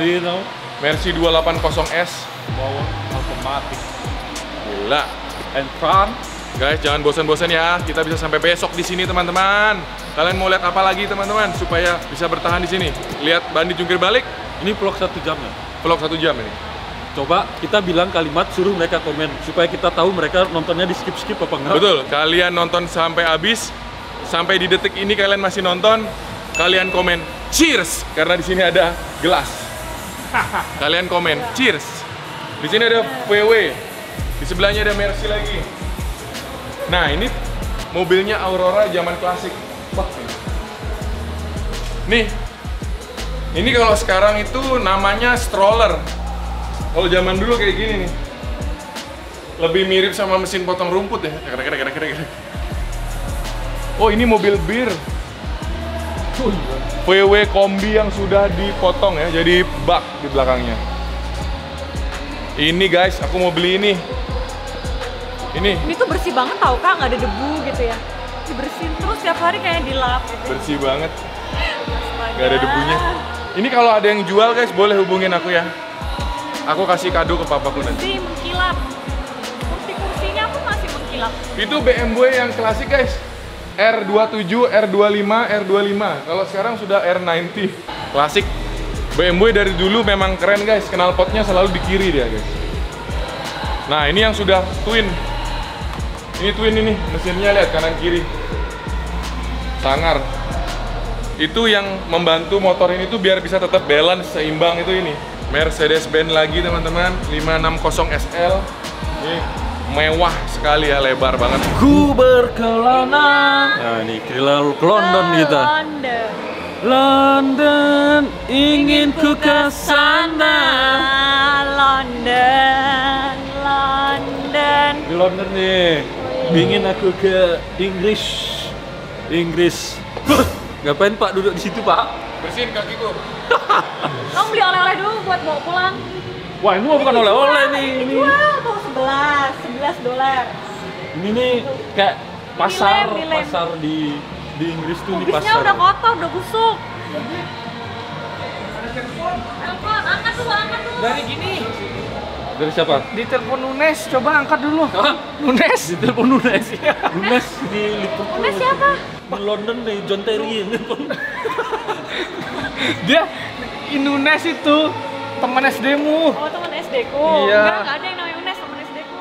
Mercy 280S. Bawa otomatis. Gila. And fun. Guys, jangan bosan-bosan ya. Kita bisa sampai besok di sini teman-teman. Kalian mau lihat apa lagi teman-teman supaya bisa bertahan di sini? Lihat Bandit jungkir balik. Ini vlog 1 jam ya. Vlog 1 jam ini. Coba kita bilang kalimat, suruh mereka komen supaya kita tahu mereka nontonnya di skip-skip apa enggak. Betul. Kalian nonton sampai habis, sampai di detik ini kalian masih nonton, kalian komen cheers karena di sini ada gelas. Kalian komen cheers. Di sini ada VW. Di sebelahnya ada Mercy lagi. Nah, ini mobilnya Aurora zaman klasik. Wah. Nih. Ini kalau sekarang itu namanya stroller. Kalau zaman dulu kayak gini nih. Lebih mirip sama mesin potong rumput ya. Kira-kira. Oh, ini mobil bir. VW kombi yang sudah dipotong ya, jadi bak di belakangnya. Ini guys, aku mau beli ini. Ini tuh bersih banget tau Kak, nggak ada debu gitu ya. Dibersihin terus tiap hari kayak dilap gitu. Bersih banget. Gak ada debunya. Ini kalau ada yang jual guys, boleh hubungin aku ya. Aku kasih kado ke papaku nanti. Mengkilap. Kursi-kursinya aku masih mengkilap. Itu BMW yang klasik guys. R27, R25, R25. Kalau sekarang sudah R90. Klasik. BMW dari dulu memang keren guys. Knalpotnya selalu di kiri dia guys. Nah, ini yang sudah twin. Ini twin ini, mesinnya lihat kanan kiri. Sangar. Itu yang membantu motor ini tuh biar bisa tetap balance, seimbang itu ini. Mercedes-Benz lagi teman-teman, 560 SL. Ini mewah sekali ya, lebar banget. Ku berkelana. Nah, ini ke London kita. London, ingin ku ke sana. London, London. Di London nih. Ingin aku ke Inggris. Ngapain Pak duduk di situ Pak? Bersihin kakiku. Kamu beli oleh-oleh dulu buat bawa pulang. Wah, ini bukan oleh-oleh nih. Ini jual tuh $11 Ini nih kayak pasar Milen. Pasar di Inggris tuh di pasar. Mobilnya udah kotor, udah busuk. Ada telepon. Telepon, angkat dulu, Dari gini. Dari siapa? Di telepon Nunes, coba angkat dulu. Hah? Nunes? Di telepon Nunes. Nunes di Liverpool. Nunes siapa? Di London nih, John Terry. Dia Nunes itu teman SD-mu. Oh, teman SD-ku. Iya. Enggak ada yang namanya Nunes, teman SD-ku.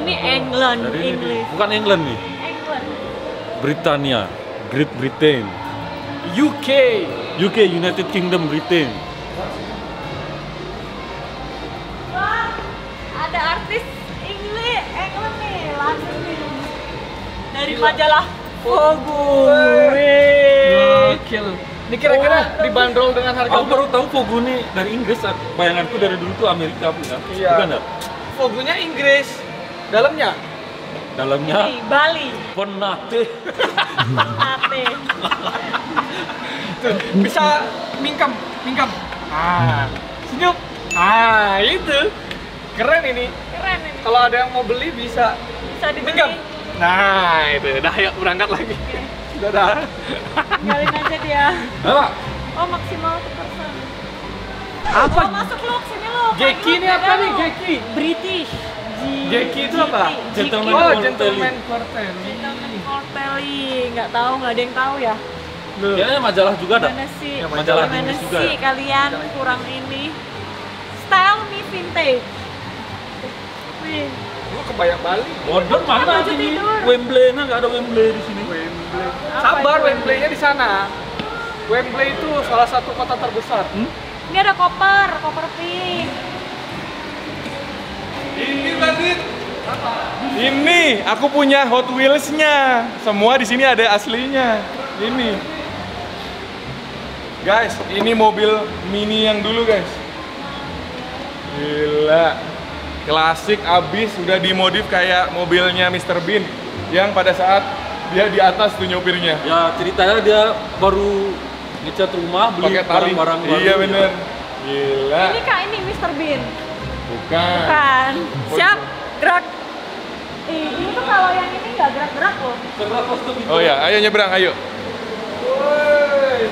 Ini England, Inggris. Bukan England nih. England. Britania, Great Britain. UK, United Kingdom, Britain. Ada artis England nih, langsung nih dari majalah Fogu. Gokil. Ini kira-kira dibanderol dengan harga. Aku baru tahu Fogu nih dari Inggris. Bayanganku dari dulu tuh Amerika punya. Iya. Bukan enggak? Fogunya Inggris. Dalamnya? Ini, Bali. Penate. Tuh, bisa mingkem. Ah, senyum. Ah, itu. Keren ini. Kalau ada yang mau beli bisa dibeli. Mingkem. Nah, itu. Udah, yuk berangkat lagi. Sudah dah. Tinggalin aja dia. Apa? Oh, maksimal 1%. Apa? Oh, masuk lu sini lu. Geki ini apa nih, Geki? British. Geki itu apa? Gentleman Quarterly. Gentleman Quarterly. Enggak tahu, enggak ada yang tahu ya. Loh. Kayaknya majalah juga ada. Majalah juga. Sih kalian kurang ini. Style me vintage. Wih. Gua kebanyak Bali. Modern mana ini? Wembley-nya enggak ada Wembley di sini. Wembley. Sabar, Wembley-nya di sana. Wembley itu salah satu kota terbesar. Ini ada koper pink. Ini bandit. Apa? Ini aku punya Hot Wheels-nya. Semua di sini ada aslinya. Ini. Guys, ini mobil mini yang dulu, guys. Gila. Klasik abis, sudah dimodif kayak mobilnya Mr. Bean yang pada saat dia di atas tuh nyopirnya. Ya, ceritanya dia baru ngecat rumah, beli barang-barang baru. Iya bener. Gila. Ini Kak, ini Mr. Bean. Bukan. Siap, gerak. Ini tuh kalau yang ini nggak gerak-gerak loh. Oh ya, ayo nyebrang, ayo. Woi.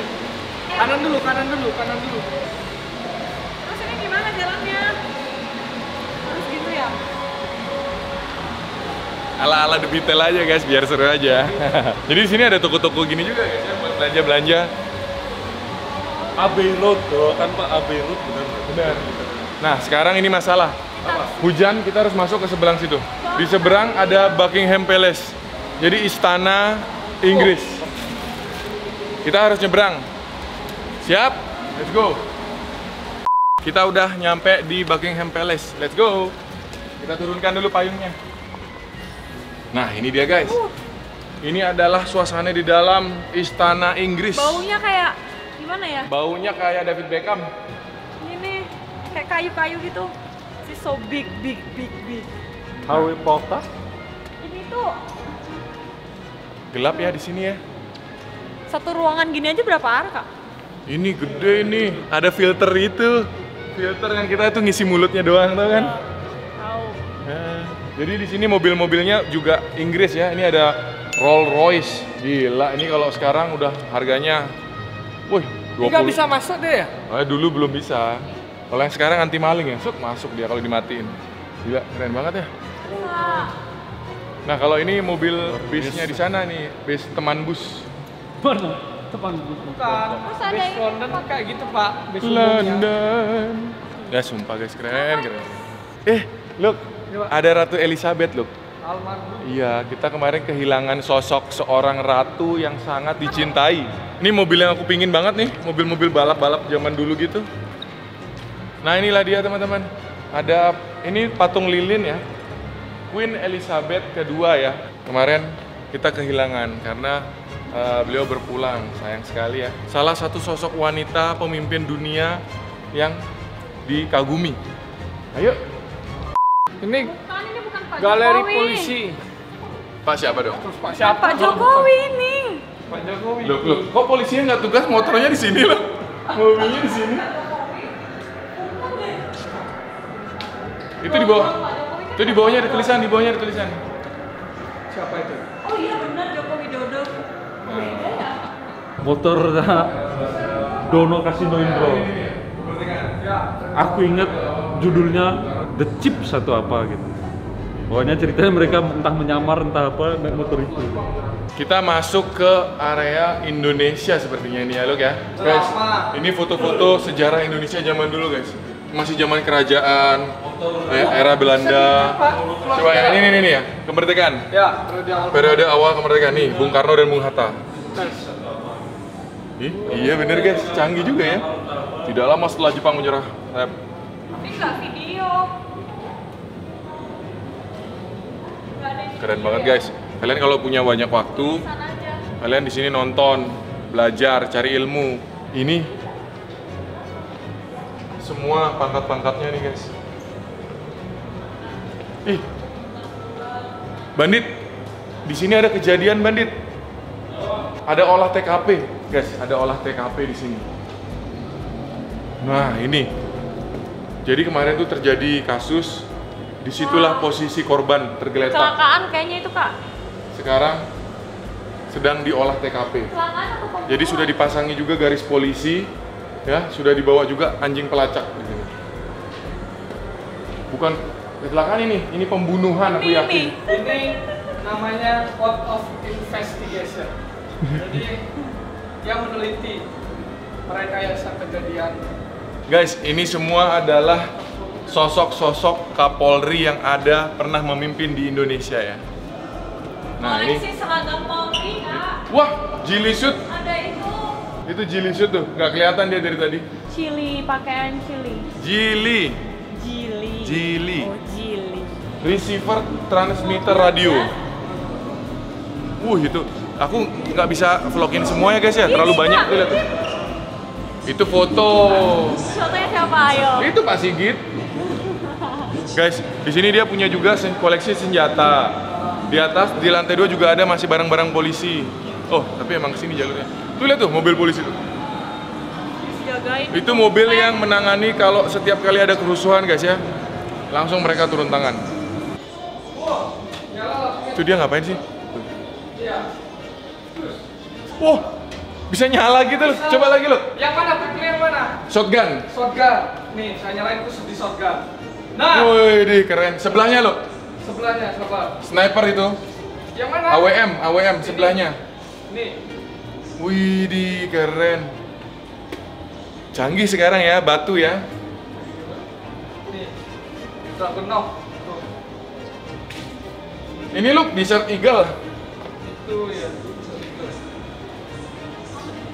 Kanan dulu. Terus ini gimana jalannya? Ala-ala detail aja guys, biar seru aja. Jadi di sini ada toko-toko gini juga guys, ya, buat belanja-belanja. Abbey Road loh, kan Pak, Abbey Road benar. Nah, sekarang ini masalah. Hujan, kita harus masuk ke seberang situ. Di seberang ada Buckingham Palace. Jadi istana Inggris. Kita harus nyebrang. Siap? Let's go. Kita udah nyampe di Buckingham Palace. Let's go. Kita turunkan dulu payungnya. Nah, ini dia guys. Ini adalah suasana di dalam istana Inggris. Baunya kayak gimana ya? Baunya kayak David Beckham. Ini nih, kayak kayu-kayu gitu. It's so big. Harry Potter? Ini tuh Gelap ya di sini ya. Satu ruangan gini aja berapa arah, Kak? Ini gede ini. Ada filter itu. Filter yang kita tuh ngisi mulutnya doang, tau kan? Tahu. Nah, jadi di sini mobil-mobilnya juga Inggris ya. Ini ada Rolls Royce. Gila, ini kalau sekarang udah harganya wih, 20. Nggak bisa masuk deh ya? Oh, dulu belum bisa. Kalau yang sekarang anti maling ya, masuk dia kalau dimatiin. Gila, keren banget ya. Nah, kalau ini mobil bisnya di sana nih, bis teman bus. Benar, teman bus. Bukan. Bis London kayak gitu, Pak. Bis London. Ya sumpah guys, keren, keren. Look, ada Ratu Elizabeth, look. Almarhum. Iya, kita kemarin kehilangan sosok seorang ratu yang sangat dicintai. Ini mobil yang aku pingin banget nih, mobil-mobil balap-balap zaman dulu gitu. Nah, inilah dia teman-teman. Ada ini patung lilin ya. Queen Elizabeth kedua ya. Kemarin kita kehilangan karena beliau berpulang, sayang sekali ya. Salah satu sosok wanita pemimpin dunia yang dikagumi. Ayo. Ini bukan Pak galeri Jokowi. Polisi. Pak siapa dong? Terus Pak siapa? Pak Jokowi ini. Pak Jokowi. Loh, loh. Kok polisinya nggak tugas? Motornya di sini loh. Mobilnya di sini. Itu di bawah. Itu di bawahnya ada tulisan, di bawahnya ada tulisan. Siapa itu? Oh iya benar, Joko Widodo. Beda ya? Motor Dono Kasino Indro. Aku inget judulnya The Chip satu apa gitu. Pokoknya ceritanya mereka entah menyamar entah apa naik motor itu. Kita masuk ke area Indonesia sepertinya ini ya, Luk ya. Guys, ini foto-foto sejarah Indonesia zaman dulu, guys. Masih zaman kerajaan, era Belanda. Coba yang ini nih ya, kemerdekaan. Ya, periode awal kemerdekaan nih, Bung Karno dan Bung Hatta. Iya bener guys, canggih juga ya. Tidak lama setelah Jepang menyerah. Tapi nggak video. Keren banget guys. Kalian kalau punya banyak waktu, kalian di sini nonton, belajar, cari ilmu. Ini semua pangkat-pangkatnya nih guys. Ih, bandit. Di sini ada kejadian bandit. Ada olah TKP, guys. Ada olah TKP di sini. Nah ini. Jadi kemarin tuh terjadi kasus. Disitulah posisi korban tergeletak. Kecelakaan kayaknya itu Kak. Sekarang sedang diolah TKP. Jadi sudah dipasangi juga garis polisi. Ya, sudah dibawa juga anjing pelacak di sini. Bukan kecelakaan ini pembunuhan aku yakin. Ini namanya Court of Investigation. Jadi dia meneliti rekayasa kejadian. Guys, ini semua adalah sosok-sosok Kapolri yang ada pernah memimpin di Indonesia ya. Nah, ini seragam Polri, Kak. Wah, jilisut. Ada itu jilisut tuh, nggak kelihatan dia dari tadi. Cili, pakaian cili. Jili. Jili. Jili. Oh, jili. Receiver transmitter radio. Itu. Aku nggak bisa vlogin semuanya guys ya, terlalu banyak. Tuh, lihat. Itu foto. Fotonya siapa ayo? Itu Pak Sigit. Guys, di sini dia punya juga koleksi senjata. Di atas, di lantai 2 juga ada masih barang-barang polisi. Oh, tapi emang kesini jalurnya. Tuh lihat tuh mobil polisi tuh. Itu mobil yang menangani kalau setiap kali ada kerusuhan guys ya. Langsung mereka turun tangan. Itu dia ngapain sih? Wah, bisa nyala gitu loh. Coba lagi loh. Yang mana pilih yang mana? Shotgun. Shotgun. Nih, saya nyalain terus di shotgun. Nah. Wih, keren. Sebelahnya loh. Sebelahnya, sebelah. Sniper itu. Yang mana? AWM sebelahnya. Nih. Widih, keren. Canggih sekarang ya, batu ya. Ini look, Desert Eagle. Itu ya.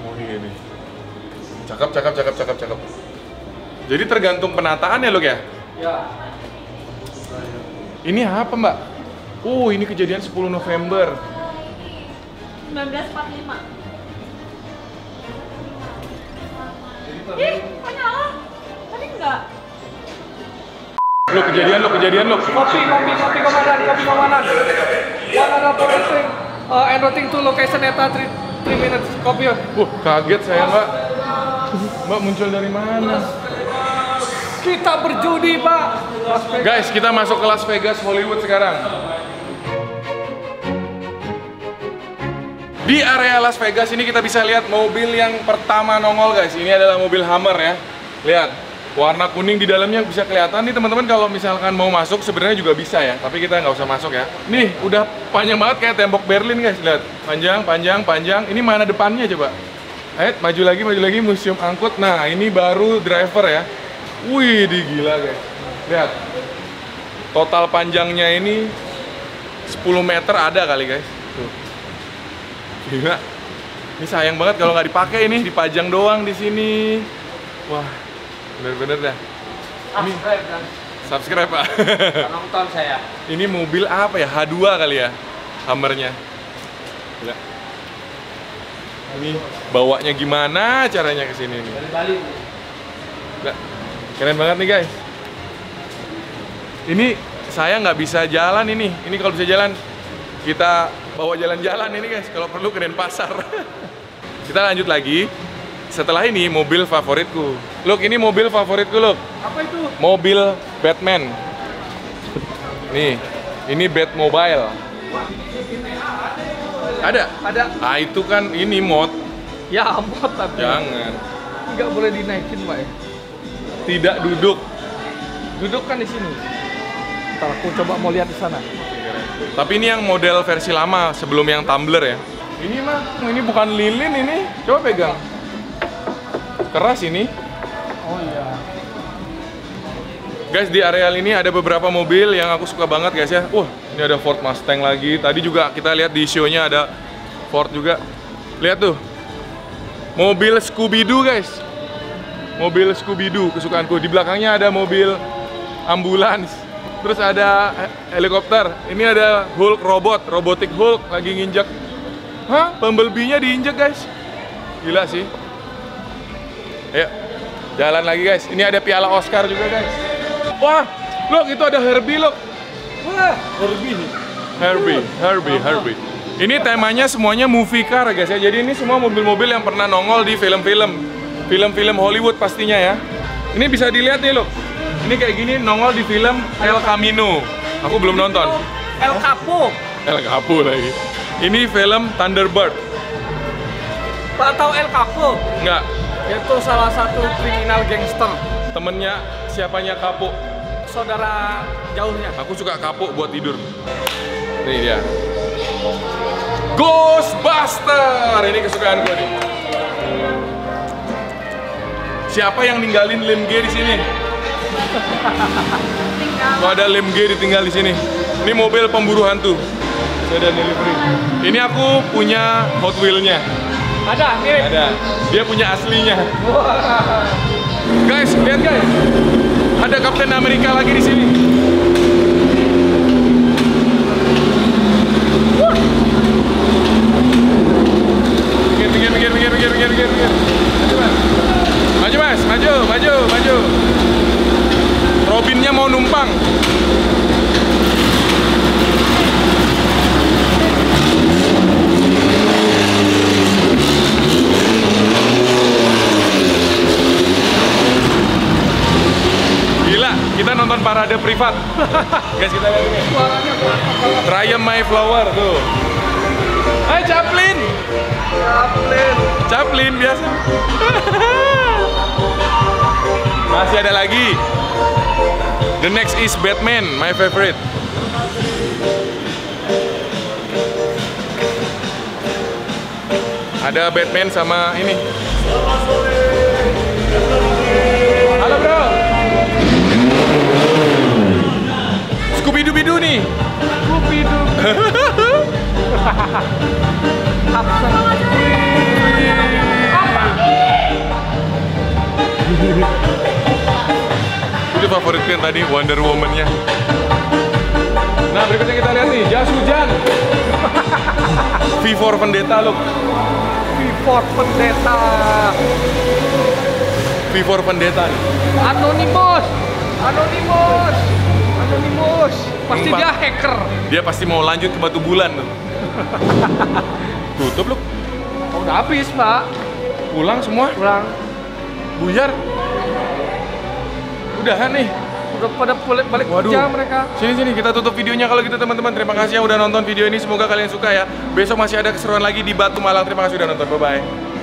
Oh ini. Cakep. Jadi tergantung penataannya look ya? Ya. Ini apa mbak? Ini kejadian 10 November. 1945. Ih, kok nyala? Tadi enggak? Lo kejadian lo. Kopi komanan. Jangan ada polisi. and routing to location at 3 minutes, copy on. Kaget saya mbak. Mbak muncul dari mana? Kita berjudi pak. Guys, kita masuk ke Las Vegas, Hollywood sekarang. Di area Las Vegas ini kita bisa lihat mobil yang pertama nongol guys. Ini adalah mobil Hummer ya. Lihat, warna kuning di dalamnya bisa kelihatan. Nih teman-teman kalau misalkan mau masuk sebenarnya juga bisa ya. Tapi kita nggak usah masuk ya. Nih, udah panjang banget kayak tembok Berlin guys. Lihat, panjang, panjang, panjang. Ini mana depannya coba? Ayo, maju lagi, Museum Angkut. Nah, ini baru driver ya. Wih, gila guys. Lihat, total panjangnya ini 10 meter ada kali guys. Tuh. Gila. Ini sayang banget kalau nggak dipakai, ini dipajang doang di sini. Wah, bener-bener dah. Ini, subscribe pak. Nonton saya. Ini mobil apa ya? H2 kali ya, Hummernya. Gila. Ini bawanya gimana? Caranya ke sini nih. Dari Bali. Gila. Keren banget nih guys. Ini saya nggak bisa jalan ini. Ini kalau bisa jalan kita bawa jalan-jalan ini guys, kalau perlu ke Denpasar. Kita lanjut lagi. Setelah ini mobil favoritku. Look, ini mobil favoritku, look. Apa itu? Mobil Batman. Nih, ini Batmobile. Ada? Ada. Ah, itu kan ini mod. Ya, mod tapi. Jangan. Nggak boleh dinaikin, Pak ya. Tidak duduk. Duduk kan di sini. Ntar aku coba mau lihat di sana. Tapi ini yang model versi lama, sebelum yang tumbler ya. Ini mah, ini bukan lilin ini. Coba pegang. Keras ini. Oh iya. Guys, di areal ini ada beberapa mobil yang aku suka banget guys ya. Ini ada Ford Mustang lagi. Tadi juga kita lihat di show-nya ada Ford juga. Lihat tuh. Mobil Scooby-Doo guys. Mobil Scooby-Doo kesukaanku. Di belakangnya ada mobil ambulans. Terus ada helikopter. Ini ada Hulk robot, robotic Hulk lagi nginjek. Hah? Bumblebee-nya diinjek, guys. Gila sih. Ayo, jalan lagi, guys. Ini ada piala Oscar juga, guys. Wah, look, itu ada Herbie, look. Wah, Herbie. Ini temanya semuanya movie car, guys ya. Jadi ini semua mobil-mobil yang pernah nongol di film-film. Film-film Hollywood pastinya ya. Ini bisa dilihat nih, look. Ini kayak gini nongol di film El Camino. Aku belum nonton. El Capo lagi. Ini film Thunderbird. Pak tahu El Capo? Enggak. Itu salah satu kriminal gangster. Temennya siapanya Capo? Saudara jauhnya. Aku suka Capo buat tidur. Nih dia. Ghostbuster. Ini kesukaan gue nih. Siapa yang ninggalin Lim G di sini? Tuh ada Lim G ditinggal di sini. Ini mobil pemburu hantu. Sedan delivery. Ini aku punya Hot Wheels-nya. Ada, mirip. Ada. Dia punya aslinya. Guys, lihat guys. Ada Kapten Amerika lagi di sini. Minggir. Maju mas, maju. Robinnya mau numpang. Gila, kita nonton parade privat. Guys, kita lihat ini. Triumph My Flower tuh. Hai Chaplin. Chaplin biasa. Masih ada lagi. The next is Batman, my favorite. Ada Batman sama ini. Halo bro. Scooby-Doo nih. Scooby-Doo. Itu favoritku yang tadi, Wonder Woman-nya. Nah, berikutnya kita lihat nih, jas hujan. V4 Vendetta, look. V4 Vendetta nih. Anonymous. Pasti dia hacker. Dia pasti mau lanjut ke Batu Bulan tuh. Tutup lu. Oh, udah habis, Pak. Pulang semua? Pulang. Buyar. Udahan nih. Udah pada balik kerja mereka. Sini kita tutup videonya kalau gitu, teman-teman. Terima kasih yang udah nonton video ini. Semoga kalian suka ya. Besok masih ada keseruan lagi di Batu Malang. Terima kasih udah nonton. Bye bye.